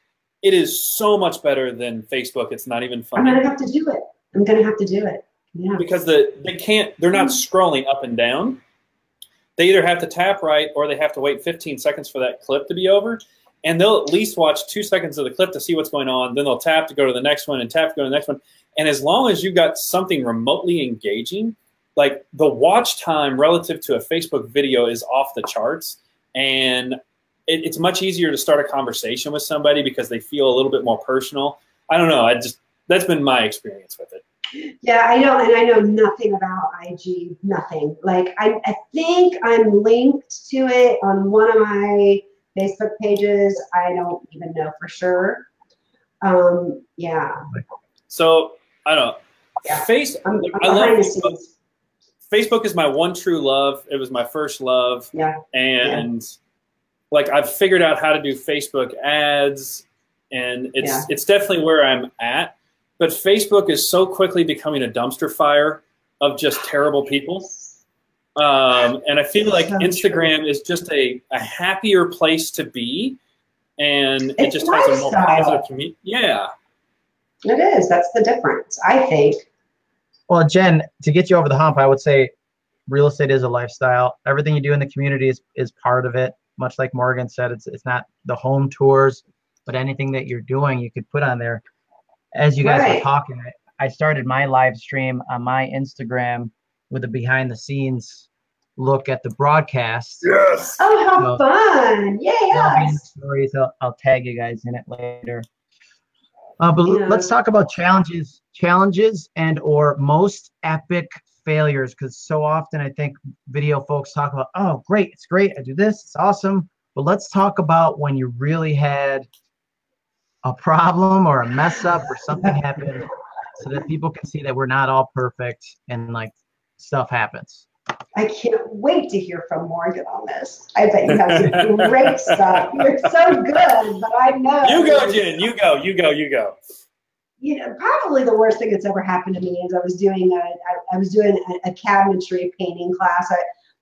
it is so much better than Facebook. It's not even funny. I'm going to have to do it. I'm going to have to do it. Yeah. Because the, they can't, they're not scrolling up and down. They either have to tap right or they have to wait fifteen seconds for that clip to be over. And they'll at least watch two seconds of the clip to see what's going on. Then they'll tap to go to the next one and tap to go to the next one. And as long as you've got something remotely engaging, like the watch time relative to a Facebook video is off the charts. And it, it's much easier to start a conversation with somebody because they feel a little bit more personal. I don't know. I just, that's been my experience with it. Yeah, I know, and I know nothing about I G, nothing. Like, I, I think I'm linked to it on one of my Facebook pages. I don't even know for sure. Um, yeah. So, I don't know. Yeah. Face, I'm, I'm I love Facebook. Facebook is my one true love. It was my first love. Yeah. And, yeah. like, I've figured out how to do Facebook ads, and it's yeah. it's definitely where I'm at. But Facebook is so quickly becoming a dumpster fire of just terrible people. Um, and I feel like Instagram is just a, a happier place to be. And it just has a more positive community. Yeah. It is. That's the difference, I think. Well, Jen, to get you over the hump, I would say real estate is a lifestyle. Everything you do in the community is, is part of it. Much like Morgan said, it's, it's not the home tours, but anything that you're doing, you could put on there. As you guys right. were talking, I started my live stream on my Instagram with a behind the scenes look at the broadcast. Yes. Oh, how so, fun. Yeah. Yes. Stories. I'll, I'll tag you guys in it later. Uh, but yeah. let's talk about challenges, challenges and or most epic failures. Because so often I think video folks talk about, oh, great, it's great. I do this. It's awesome. But let's talk about when you really had a problem or a mess up or something happened so that people can see that we're not all perfect and like stuff happens. I can't wait to hear from Morgan on this. I bet you have some great stuff. You're so good, but I know. You go, Jen. You go, you go, you go. You know, probably the worst thing that's ever happened to me is I was doing a, I, I was doing a, a cabinetry painting class. I,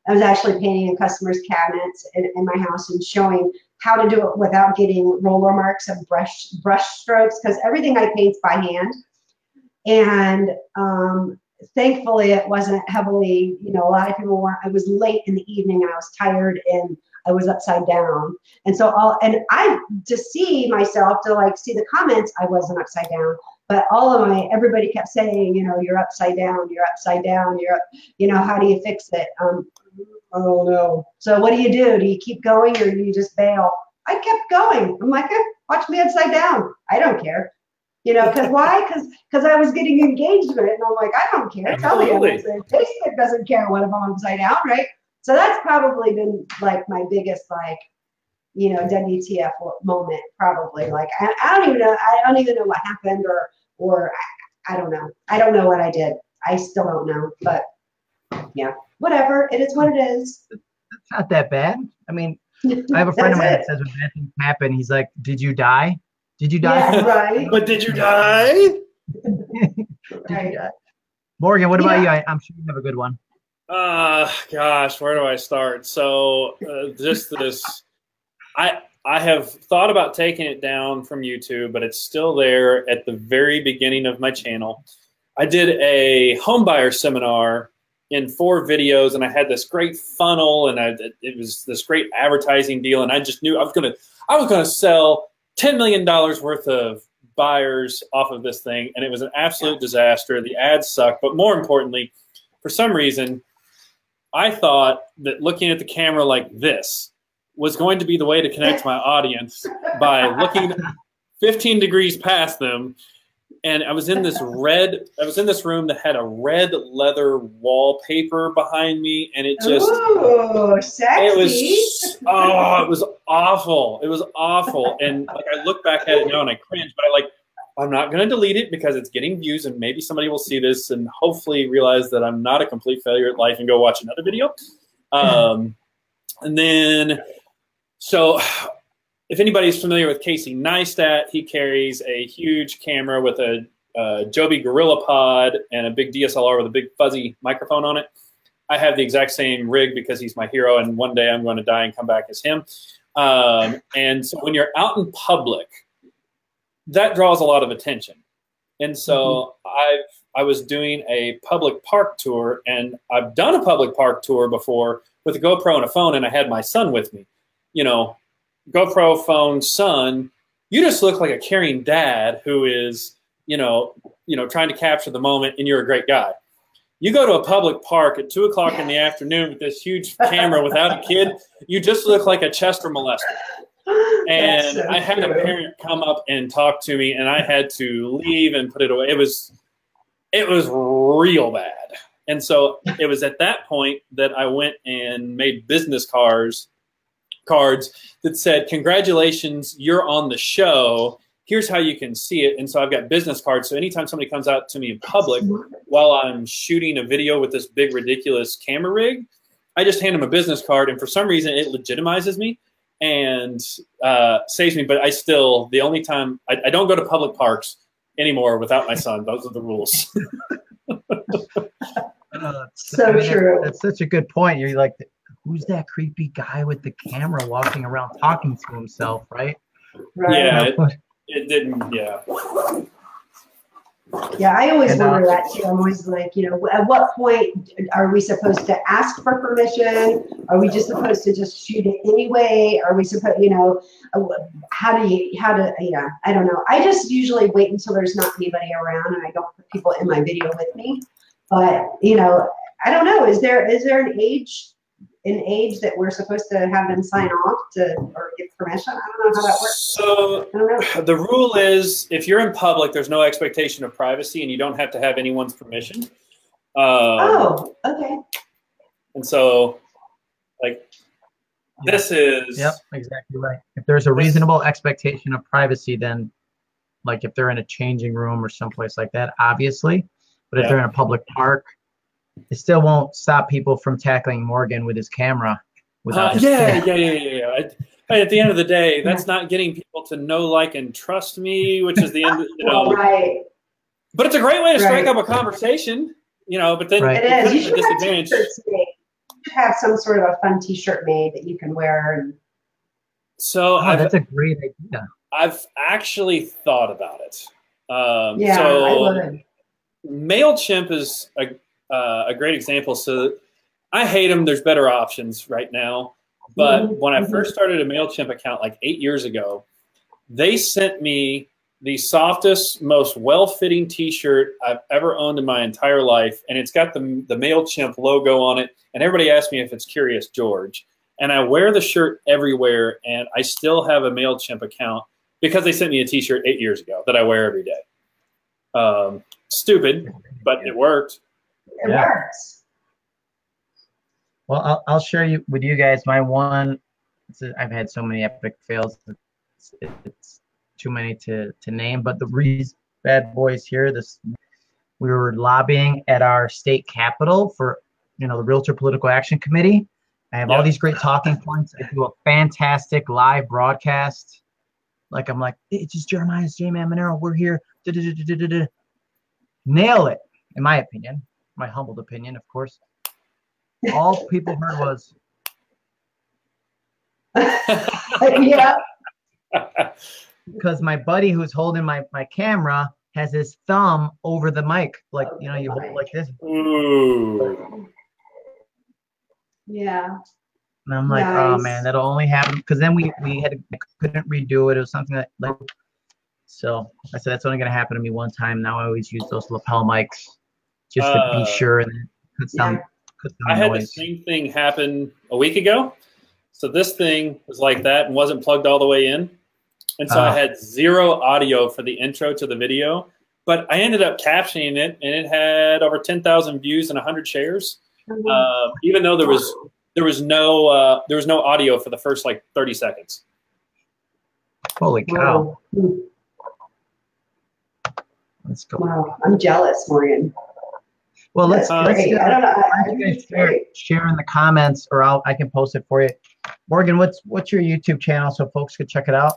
I was actually painting a customer's cabinets in, in my house and showing how to do it without getting roller marks and brush brush strokes, because everything I paint's by hand. And um, thankfully it wasn't heavily, you know, a lot of people weren't, I was late in the evening and I was tired and I was upside down. And so all, and I, to see myself, to like see the comments, I wasn't upside down, but all of my, everybody kept saying, you know, you're upside down, you're upside down, you're, up, you know, how do you fix it? Um, Oh no. So what do you do? Do you keep going or do you just bail? I kept going. I'm like, hey, watch me upside down. I don't care. You know, because why? Because because I was getting engagement and I'm like, I don't care. Absolutely. Tell me I'm upside down. Facebook doesn't care what if I'm upside down, right? So that's probably been like my biggest like, you know, W T F moment probably. Like I, I don't even know. I don't even know what happened or or I, I don't know. I don't know what I did. I still don't know. But yeah. Whatever, it is what it is. It's not that bad. I mean, I have a friend of mine that says when bad things happen, he's like, did you die? Did you die? Yeah, right. But did you die? did right. you die? Morgan, what about yeah. you? I, I'm sure you have a good one. Uh, gosh, where do I start? So uh, just this, I, I have thought about taking it down from YouTube, but it's still there at the very beginning of my channel. I did a homebuyer seminar in four videos, and I had this great funnel, and I, it was this great advertising deal, and I just knew I was gonna, I was gonna sell ten million dollars worth of buyers off of this thing, and it was an absolute disaster. The ads sucked, but more importantly, for some reason, I thought that looking at the camera like this was going to be the way to connect my audience by looking fifteen degrees past them. And I was in this red, I was in this room that had a red leather wallpaper behind me, and it just, ooh, sexy. It was, oh, it was awful. It was awful. And like, I look back at it now and I cringe, but I like, I'm not going to delete it because it's getting views, and maybe somebody will see this and hopefully realize that I'm not a complete failure at life and go watch another video. Um, and then, so if anybody's familiar with Casey Neistat, he carries a huge camera with a uh, Joby GorillaPod and a big D S L R with a big fuzzy microphone on it. I have the exact same rig because he's my hero, and one day I'm going to die and come back as him. Um, and so when you're out in public, that draws a lot of attention. And so mm-hmm. I've I was doing a public park tour, and I've done a public park tour before with a GoPro and a phone, and I had my son with me. You know, GoPro, phone, son, you just look like a caring dad who is, you know, you know, trying to capture the moment, and you're a great guy. You go to a public park at two o'clock in the afternoon with this huge camera without a kid, you just look like a Chester molester. And so I had true. a parent come up and talk to me, and I had to leave and put it away. It was, it was real bad. And so it was at that point that I went and made business cards, cards that said, "Congratulations, you're on the show. Here's how you can see it." And so I've got business cards. So anytime somebody comes out to me in public while I'm shooting a video with this big, ridiculous camera rig, I just hand them a business card. And for some reason, it legitimizes me and uh, saves me. But I still, the only time, I, I don't go to public parks anymore without my son. Those are the rules. uh, so I mean, true. That's, that's such a good point. You're like, who's that creepy guy with the camera walking around talking to himself, right? Right. Yeah. It, It didn't, yeah. Yeah, I always wonder that too. I'm always like, you know, at what point are we supposed to ask for permission? Are we just supposed to just shoot it anyway? Are we supposed, you know, how do you, how do, yeah, I don't know. I just usually wait until there's not anybody around and I don't put people in my video with me. But, you know, I don't know. Is there is there an age, an age that we're supposed to have them sign off to or give permission? I don't know how that works. So I don't know. The rule is if you're in public, there's no expectation of privacy and you don't have to have anyone's permission. Um, oh, okay. And so like yeah. this is. Yep, exactly right. If there's a reasonable expectation of privacy, then like if they're in a changing room or someplace like that, obviously, but if yeah. they're in a public park, it still won't stop people from tackling Morgan with his camera. Without uh, his yeah, camera. yeah, yeah, yeah, yeah. I, at the end of the day, that's not getting people to know, like, and trust me, which is the end. Of, you know, right. But it's a great way to strike right. up a conversation, you know. But then right. it is. You should, disadvantage. Have you should have some sort of a fun T-shirt made that you can wear. And... So oh, that's a great idea. I've actually thought about it. Um, yeah, so I love it. MailChimp is a Uh, a great example. So I hate them. There's better options right now. But mm-hmm. when I first started a MailChimp account like eight years ago, they sent me the softest, most well-fitting T-shirt I've ever owned in my entire life. And it's got the, the MailChimp logo on it. And everybody asks me if it's Curious George. And I wear the shirt everywhere. And I still have a MailChimp account because they sent me a T-shirt eight years ago that I wear every day. Um, stupid, but it worked. It yeah. works. Well, I'll, I'll share you with you guys my one. It's a, I've had so many epic fails. It's, it's too many to, to name. But the reason bad boys here, this we were lobbying at our state capitol for, you know, the Realtor Political Action Committee. I have yeah. all these great talking points. I do a fantastic live broadcast. Like I'm like, hey, it's just Jeremiah's J-Man Monero. We're here. Da, da, da, da, da, da. Nail it, in my opinion. My humbled opinion, of course. All people heard was, yeah. Because my buddy who's holding my my camera has his thumb over the mic, like oh, you know, you hold it like this. Ooh. Yeah. And I'm like, nice. Oh man, that'll only happen because then we we had I couldn't redo it. It was something that like. So I said that's only gonna happen to me one time. Now I always use those lapel mics. Just to be sure, and put some, yeah. put some I had noise. The same thing happen a week ago. So this thing was like that and wasn't plugged all the way in. And so uh, I had zero audio for the intro to the video, but I ended up captioning it, and it had over ten thousand views and one hundred shares. Uh, even though there was there was no uh, there was no audio for the first like thirty seconds. Holy cow! Wow. Let's go. Wow, I'm jealous, Morgan. Well, let's, uh, let's do, I don't know. I you guys share, share in the comments, or I'll, I can post it for you. Morgan, what's what's your YouTube channel so folks could check it out?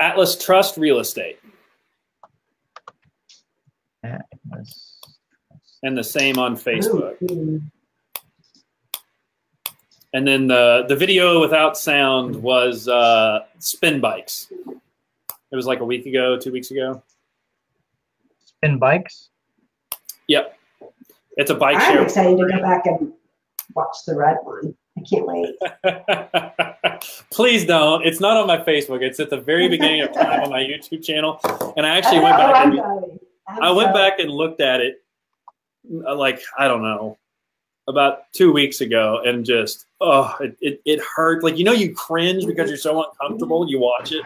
Atlas Trust Real Estate. Atlas. And the same on Facebook. Ooh. And then the the video without sound was uh, spin bikes. It was like a week ago, two weeks ago. Spin bikes. Yep. It's a bike share. I'm excited to go back and watch the red one. I can't wait. Please don't. It's not on my Facebook. It's at the very beginning of time on my YouTube channel. And I actually went back and, I went back and looked at it like, I don't know, about two weeks ago, and just, oh, it, it, it hurt. Like, you know, you cringe because you're so uncomfortable. You watch it.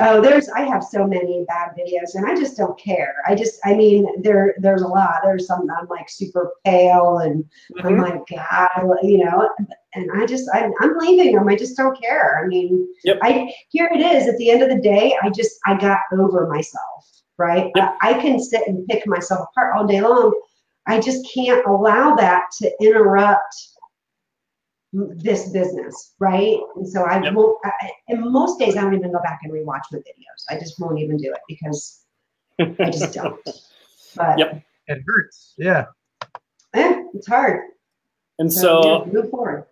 Oh, there's, I have so many bad videos, and I just don't care. I just, I mean, there, there's a lot. There's some, I'm like super pale, and mm-hmm. I'm like, God, you know, and I just, I'm, I'm leaving them. I just don't care. I mean, yep. I, here it is. At the end of the day, I just, I got over myself, right? Yep. I, I can sit and pick myself apart all day long. I just can't allow that to interrupt this business, right? And so I yep. won't, I, and most days I don't even go back and rewatch my videos. I just won't even do it because I just don't. But yep. It hurts, yeah. Yeah, it's hard. And so, so yeah, move forward.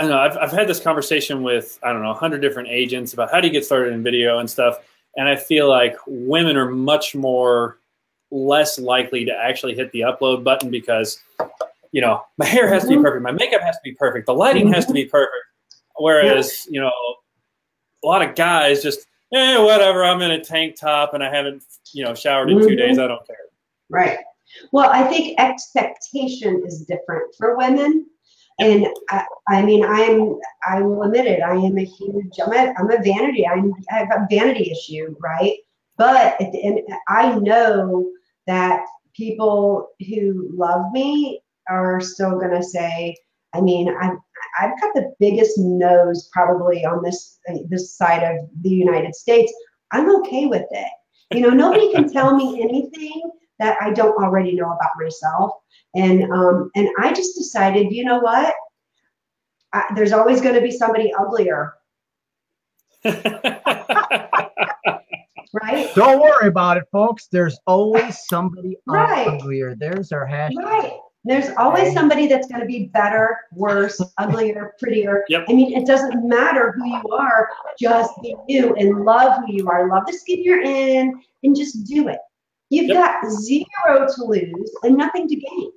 I know, I've, I've had this conversation with, I don't know, a hundred different agents about how do you get started in video and stuff. And I feel like women are much more, less likely to actually hit the upload button because, you know, my hair has to be perfect, my makeup has to be perfect, the lighting has to be perfect. Whereas, you know, a lot of guys just, eh, whatever, I'm in a tank top and I haven't, you know, showered in two days, I don't care. Right. Well, I think expectation is different for women. And I, I mean, I'm, I'm limited. I am a huge, I'm a, I'm a vanity, I'm, I have a vanity issue, right? But at the end, I know that people who love me are still going to say, I mean, I've, I've got the biggest nose probably on this, this side of the United States. I'm okay with it. You know, nobody can tell me anything that I don't already know about myself. And, um, and I just decided, you know what? I, there's always going to be somebody uglier. Right? Don't worry about it, folks. There's always somebody right. uglier. There's our hashtag. Right. There's always right. somebody that's going to be better, worse, uglier, prettier. Yep. I mean, it doesn't matter who you are. Just be you and love who you are. Love the skin you're in and just do it. You've yep. got zero to lose and nothing to gain.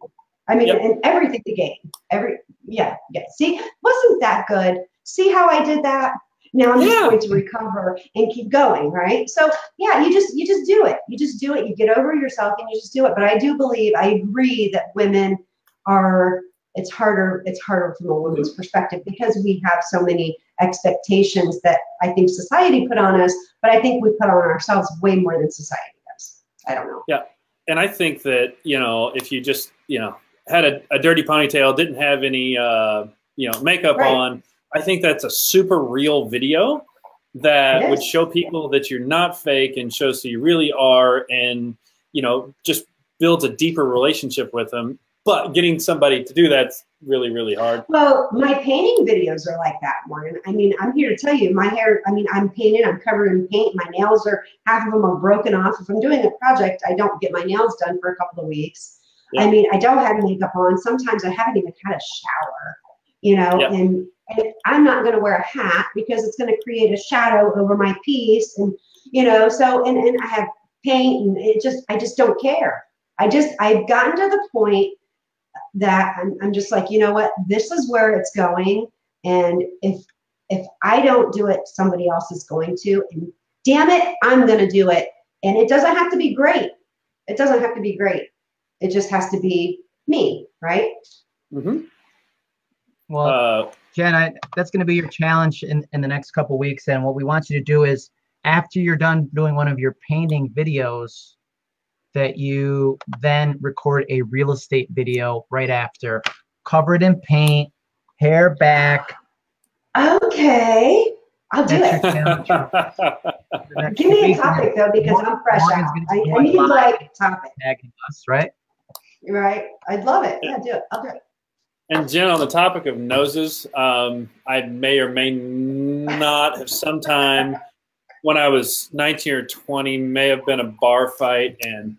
I mean, yep. and everything to gain. Every yeah, yeah. See, wasn't that good? See how I did that? Now I'm yeah. just going to recover and keep going, right? So yeah, you just you just do it. You just do it. You get over yourself and you just do it. But I do believe, I agree that women are, it's harder, it's harder from a woman's perspective because we have so many expectations that I think society put on us, but I think we put on ourselves way more than society does. I don't know. Yeah. And I think that, you know, if you just, you know, had a, a dirty ponytail, didn't have any uh, you know, makeup right. on. I think that's a super real video that would show people that you're not fake and shows who you really are, and, you know, just builds a deeper relationship with them. But getting somebody to do that's really, really hard. Well, my painting videos are like that, Morgan. I mean, I'm here to tell you, my hair, I mean, I'm painted, I'm covered in paint. My nails are, half of them are broken off. If I'm doing a project, I don't get my nails done for a couple of weeks. Yeah. I mean, I don't have makeup on. Sometimes I haven't even had a shower, you know, yeah. and, And I'm not going to wear a hat because it's going to create a shadow over my piece. And, you know, so, and, and I have paint, and it just, I just don't care. I just, I've gotten to the point that I'm, I'm just like, you know what, this is where it's going. And if, if I don't do it, somebody else is going to, and damn it, I'm going to do it. And it doesn't have to be great. It doesn't have to be great. It just has to be me. Right. Mm-hmm. Well, uh, Jen, I, that's going to be your challenge in, in the next couple of weeks. And what we want you to do is, after you're done doing one of your painting videos, that you then record a real estate video right after, covered in paint, hair back. Okay. I'll do it. Give me a topic though, because Morgan, I'm fresh out. I, I need like topic. Us, right? Right. I'd love it. Yeah, do it. I'll do it. And Jen, on the topic of noses, um, I may or may not have sometime when I was nineteen or twenty may have been a bar fight and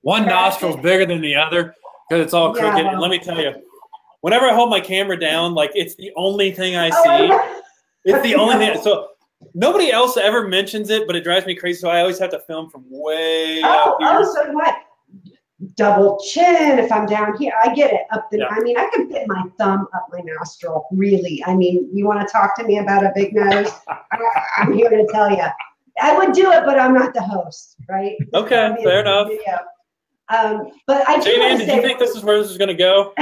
one nostril's bigger than the other because it's all crooked. Yeah. And let me tell you, whenever I hold my camera down, like it's the only thing I see. It's the only thing. So nobody else ever mentions it, but it drives me crazy. So I always have to film from way oh, out here. Oh, so what? Double chin if I'm down here. I get it. Up the, yeah. I mean, I can fit my thumb up my nostril, really. I mean, you want to talk to me about a big nose? I, I'm here to tell you. I would do it, but I'm not the host, right? Okay, fair enough. Video. Um, but I J-Man, did you think this is where this is going to go?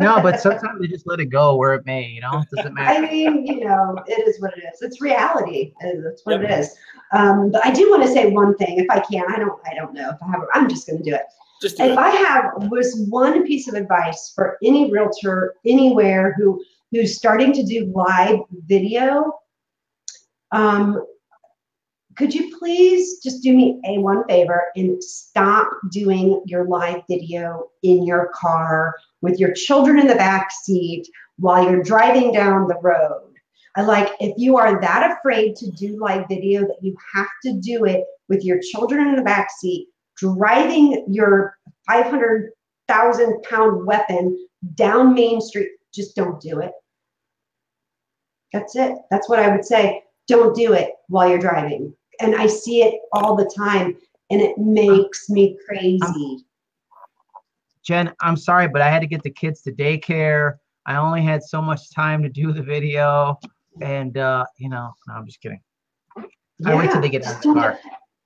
No, but sometimes they just let it go where it may, you know? It doesn't matter. I mean, you know, it is what it is. It's reality. That's what yep. it is. Um, but I do want to say one thing, if I can. I don't I don't know if I have it. I'm just going to do it. Just do if it. I have was one piece of advice for any realtor anywhere who who's starting to do live video, um, could you please just do me a one favor and stop doing your live video in your car with your children in the back seat while you're driving down the road. I like, if you are that afraid to do live video that you have to do it with your children in the back seat, driving your five hundred thousand pound weapon down Main Street, just don't do it. That's it. That's what I would say. Don't do it while you're driving. And I see it all the time, and it makes me crazy. I'm, Jen, I'm sorry, but I had to get the kids to daycare. I only had so much time to do the video, and uh, you know, no, I'm just kidding. Yeah, I wait till they get out of the car.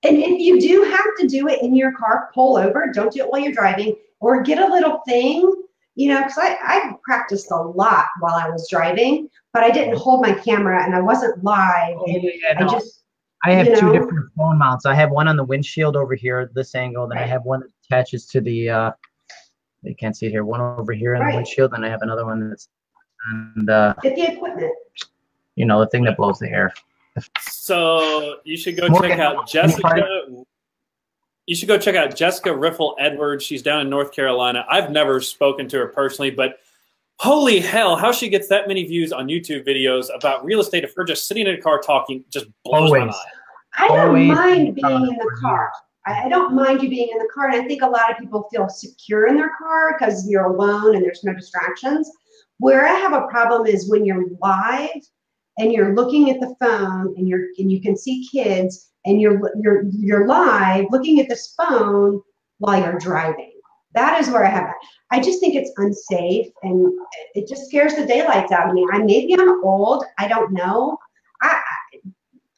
And if you do have to do it in your car, pull over. Don't do it while you're driving, or get a little thing. You know, because I, I practiced a lot while I was driving, but I didn't hold my camera and I wasn't live. And yeah, no. I just, I have you know, two different phone mounts. I have one on the windshield over here, this angle, then right. I have one that attaches to the, uh, you can't see it here, one over here in right. the windshield, and I have another one that's on the, get the equipment. You know, the thing that blows the air. So you should go Morgan, check out Jessica. You should go check out Jessica Riffle Edwards. She's down in North Carolina. I've never spoken to her personally, but holy hell, how she gets that many views on YouTube videos about real estate if we're just sitting in a car talking just blows Always. my mind. I don't Always. mind being in the car. I don't mind you being in the car. And I think a lot of people feel secure in their car because you're alone and there's no distractions. Where I have a problem is when you're live and you're looking at the phone and you're and you can see kids. And you're you're you're live looking at this phone while you're driving. That is where I have that. I just think it's unsafe and it just scares the daylights out of me. I maybe I'm old. I don't know. I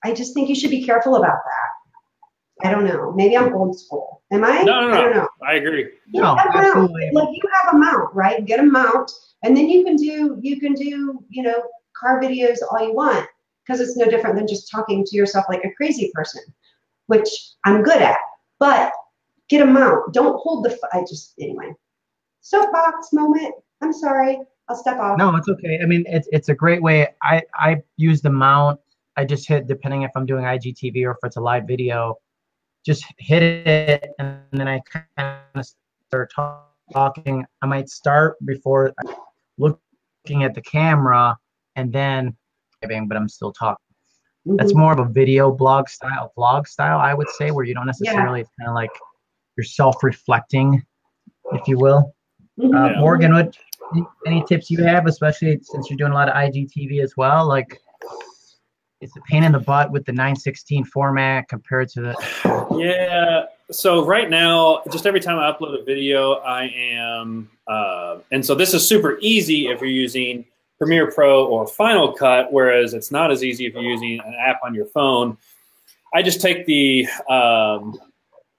I just think you should be careful about that. I don't know. Maybe I'm old school. Am I? No, no, no. I don't know. I agree. You no, absolutely. Like you have a mount, right? Get a mount, and then you can do you can do you know car videos all you want. Because it's no different than just talking to yourself like a crazy person, which I'm good at. But get a mount. Don't hold the. I just anyway. Soapbox moment. I'm sorry. I'll step off. No, it's okay. I mean, it's it's a great way. I I use the mount. I just hit depending if I'm doing I G T V or if it's a live video, just hit it and then I kind of start talking. I might start before looking at the camera and then. But I'm still talking. Mm-hmm. That's more of a video blog style, vlog style, I would say, where you don't necessarily, yeah. It's kind of like you're self-reflecting, if you will. Mm-hmm. uh, Morgan, what any tips you have, especially since you're doing a lot of I G T V as well? Like, it's a pain in the butt with the nine sixteen format compared to the. Yeah. So right now, just every time I upload a video, I am, uh, and so this is super easy if you're using Premiere Pro or Final Cut, whereas it's not as easy if you're using an app on your phone. I just take the um,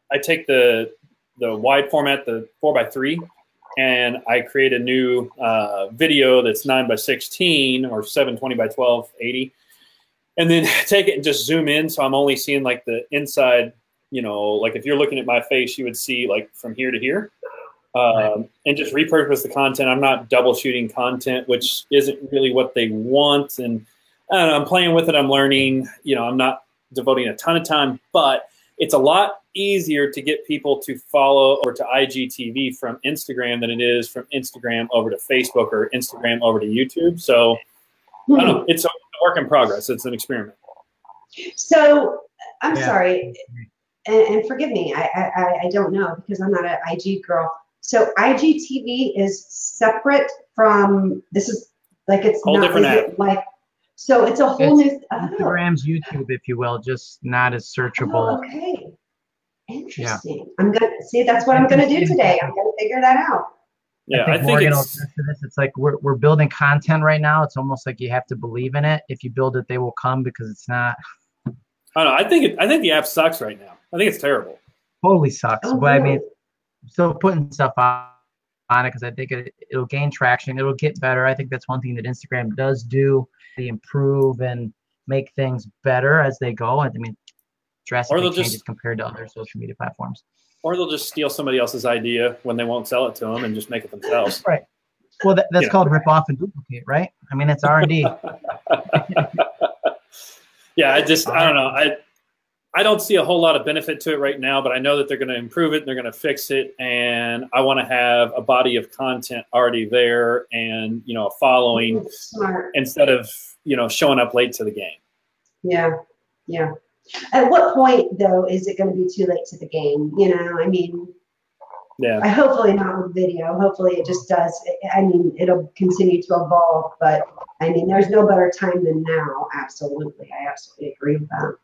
I take the the wide format, the four by three, and I create a new uh, video that's nine by sixteen or seven twenty by twelve eighty, and then take it and just zoom in, so I'm only seeing like the inside. You know, like if you're looking at my face, you would see like from here to here. Um, and just repurpose the content. I'm not double shooting content, which isn't really what they want. And I don't know, I'm playing with it. I'm learning. You know, I'm not devoting a ton of time, but it's a lot easier to get people to follow over to I G T V from Instagram than it is from Instagram over to Facebook or Instagram over to YouTube. So I don't know, it's a work in progress. It's an experiment. So I'm yeah. sorry, and, and forgive me. I, I I don't know because I'm not an I G girl. So I G T V is separate from this is like it's whole not different is it like so it's a whole it's new oh. Instagram's YouTube, if you will, just not as searchable. Oh, okay. Interesting. Yeah. I'm gonna see. That's what I'm gonna do today. I'm gonna figure that out. Yeah, I think, I think Morgan it's, will this. It's like we're we're building content right now. It's almost like you have to believe in it. If you build it, they will come because it's not. I don't know. I think it, I think the app sucks right now. I think it's terrible. Totally sucks. Oh, but I mean, I'm still putting stuff on, on it because I think it it'll gain traction. It'll get better. I think that's one thing that Instagram does do. They improve and make things better as they go. I mean. Drastically or they'll changes just, compared to other social media platforms. Or they'll just steal somebody else's idea when they won't sell it to them and just make it themselves. Right. Well, that, that's you called know. Rip off and duplicate, right? I mean, it's R and D. Yeah, I just, I don't know. I I don't see a whole lot of benefit to it right now, but I know that they're going to improve it and they're going to fix it. And I want to have a body of content already there and, you know, a following instead of, you know, showing up late to the game. Yeah, yeah. At what point, though, is it going to be too late to the game? You know, I mean, yeah. I hopefully not with video. Hopefully it just does. I mean, it'll continue to evolve. But, I mean, there's no better time than now. Absolutely. I absolutely agree with that.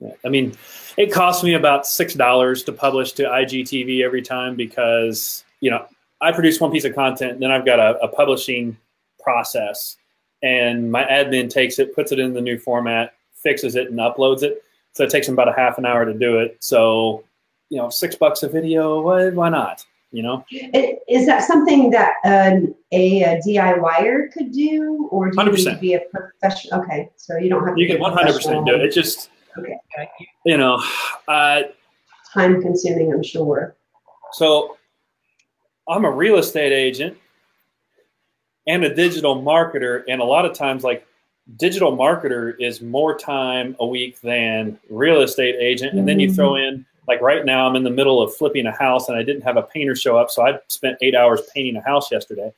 Yeah. I mean, it costs me about six dollars to publish to I G T V every time because, you know, I produce one piece of content, and then I've got a, a publishing process. And my admin takes it, puts it in the new format, fixes it, and uploads it. So it takes them about a half an hour to do it. So, you know, six bucks a video, why, why not, you know? It, is that something that um, a, a DIYer could do? Or do you one hundred percent. Need to be a professional? Okay, so you don't have to You can one hundred percent do it. It just, okay. you know. Uh, Time consuming, I'm sure. So I'm a real estate agent and a digital marketer. And a lot of times, like, digital marketer is more time a week than real estate agent. And then you throw in, like right now I'm in the middle of flipping a house and I didn't have a painter show up. So I spent eight hours painting a house yesterday.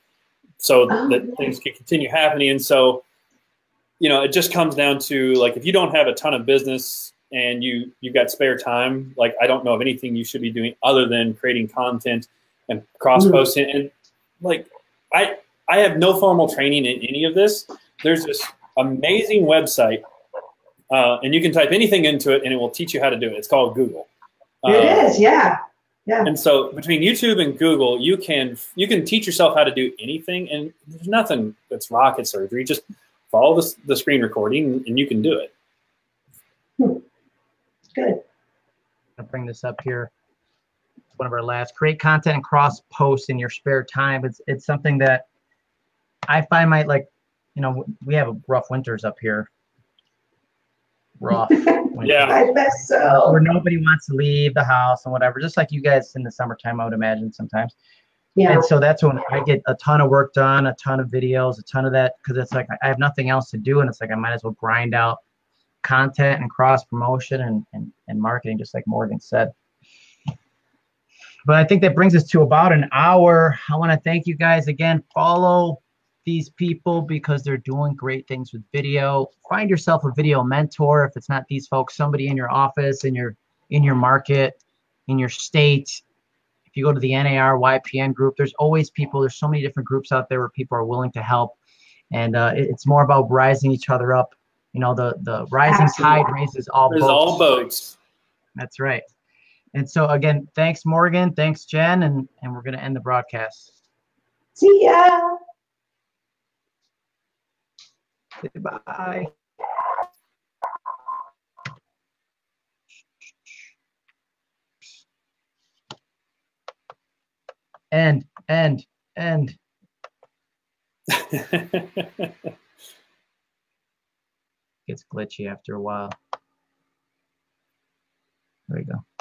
So oh, that nice. Things can continue happening. And so, you know, it just comes down to like, if you don't have a ton of business and you, you've got spare time, like I don't know of anything you should be doing other than creating content and cross posting. Mm-hmm. And like, I, I have no formal training in any of this. There's this amazing website, uh, and you can type anything into it, and it will teach you how to do it. It's called Google. Um, it is, yeah, yeah. And so between YouTube and Google, you can you can teach yourself how to do anything, and there's nothing that's rocket surgery. Just follow the the screen recording, and you can do it. Hmm. Good. I'll bring this up here. It's one of our last. Create content and cross posts in your spare time. It's it's something that I find might like. You know, we have rough winters up here. Rough. Yeah, I bet so. Where nobody wants to leave the house and whatever, just like you guys in the summertime, I would imagine sometimes. Yeah. And so that's when I get a ton of work done, a ton of videos, a ton of that, because it's like I have nothing else to do, and it's like I might as well grind out content and cross promotion and, and, and marketing, just like Morgan said. But I think that brings us to about an hour. I want to thank you guys again. Follow these people because they're doing great things with video. Find yourself a video mentor. If it's not these folks, somebody in your office, in your in your market, in your state. If you go to the N A R Y P N group, there's always people. There's so many different groups out there where people are willing to help. And uh, it, it's more about rising each other up. You know, the, the rising Absolutely. Tide raises all boats. all boats. That's right. And so again, thanks Morgan, thanks Jen, and, and we're gonna end the broadcast. See ya. Goodbye. And, and, and. Gets glitchy after a while. There we go.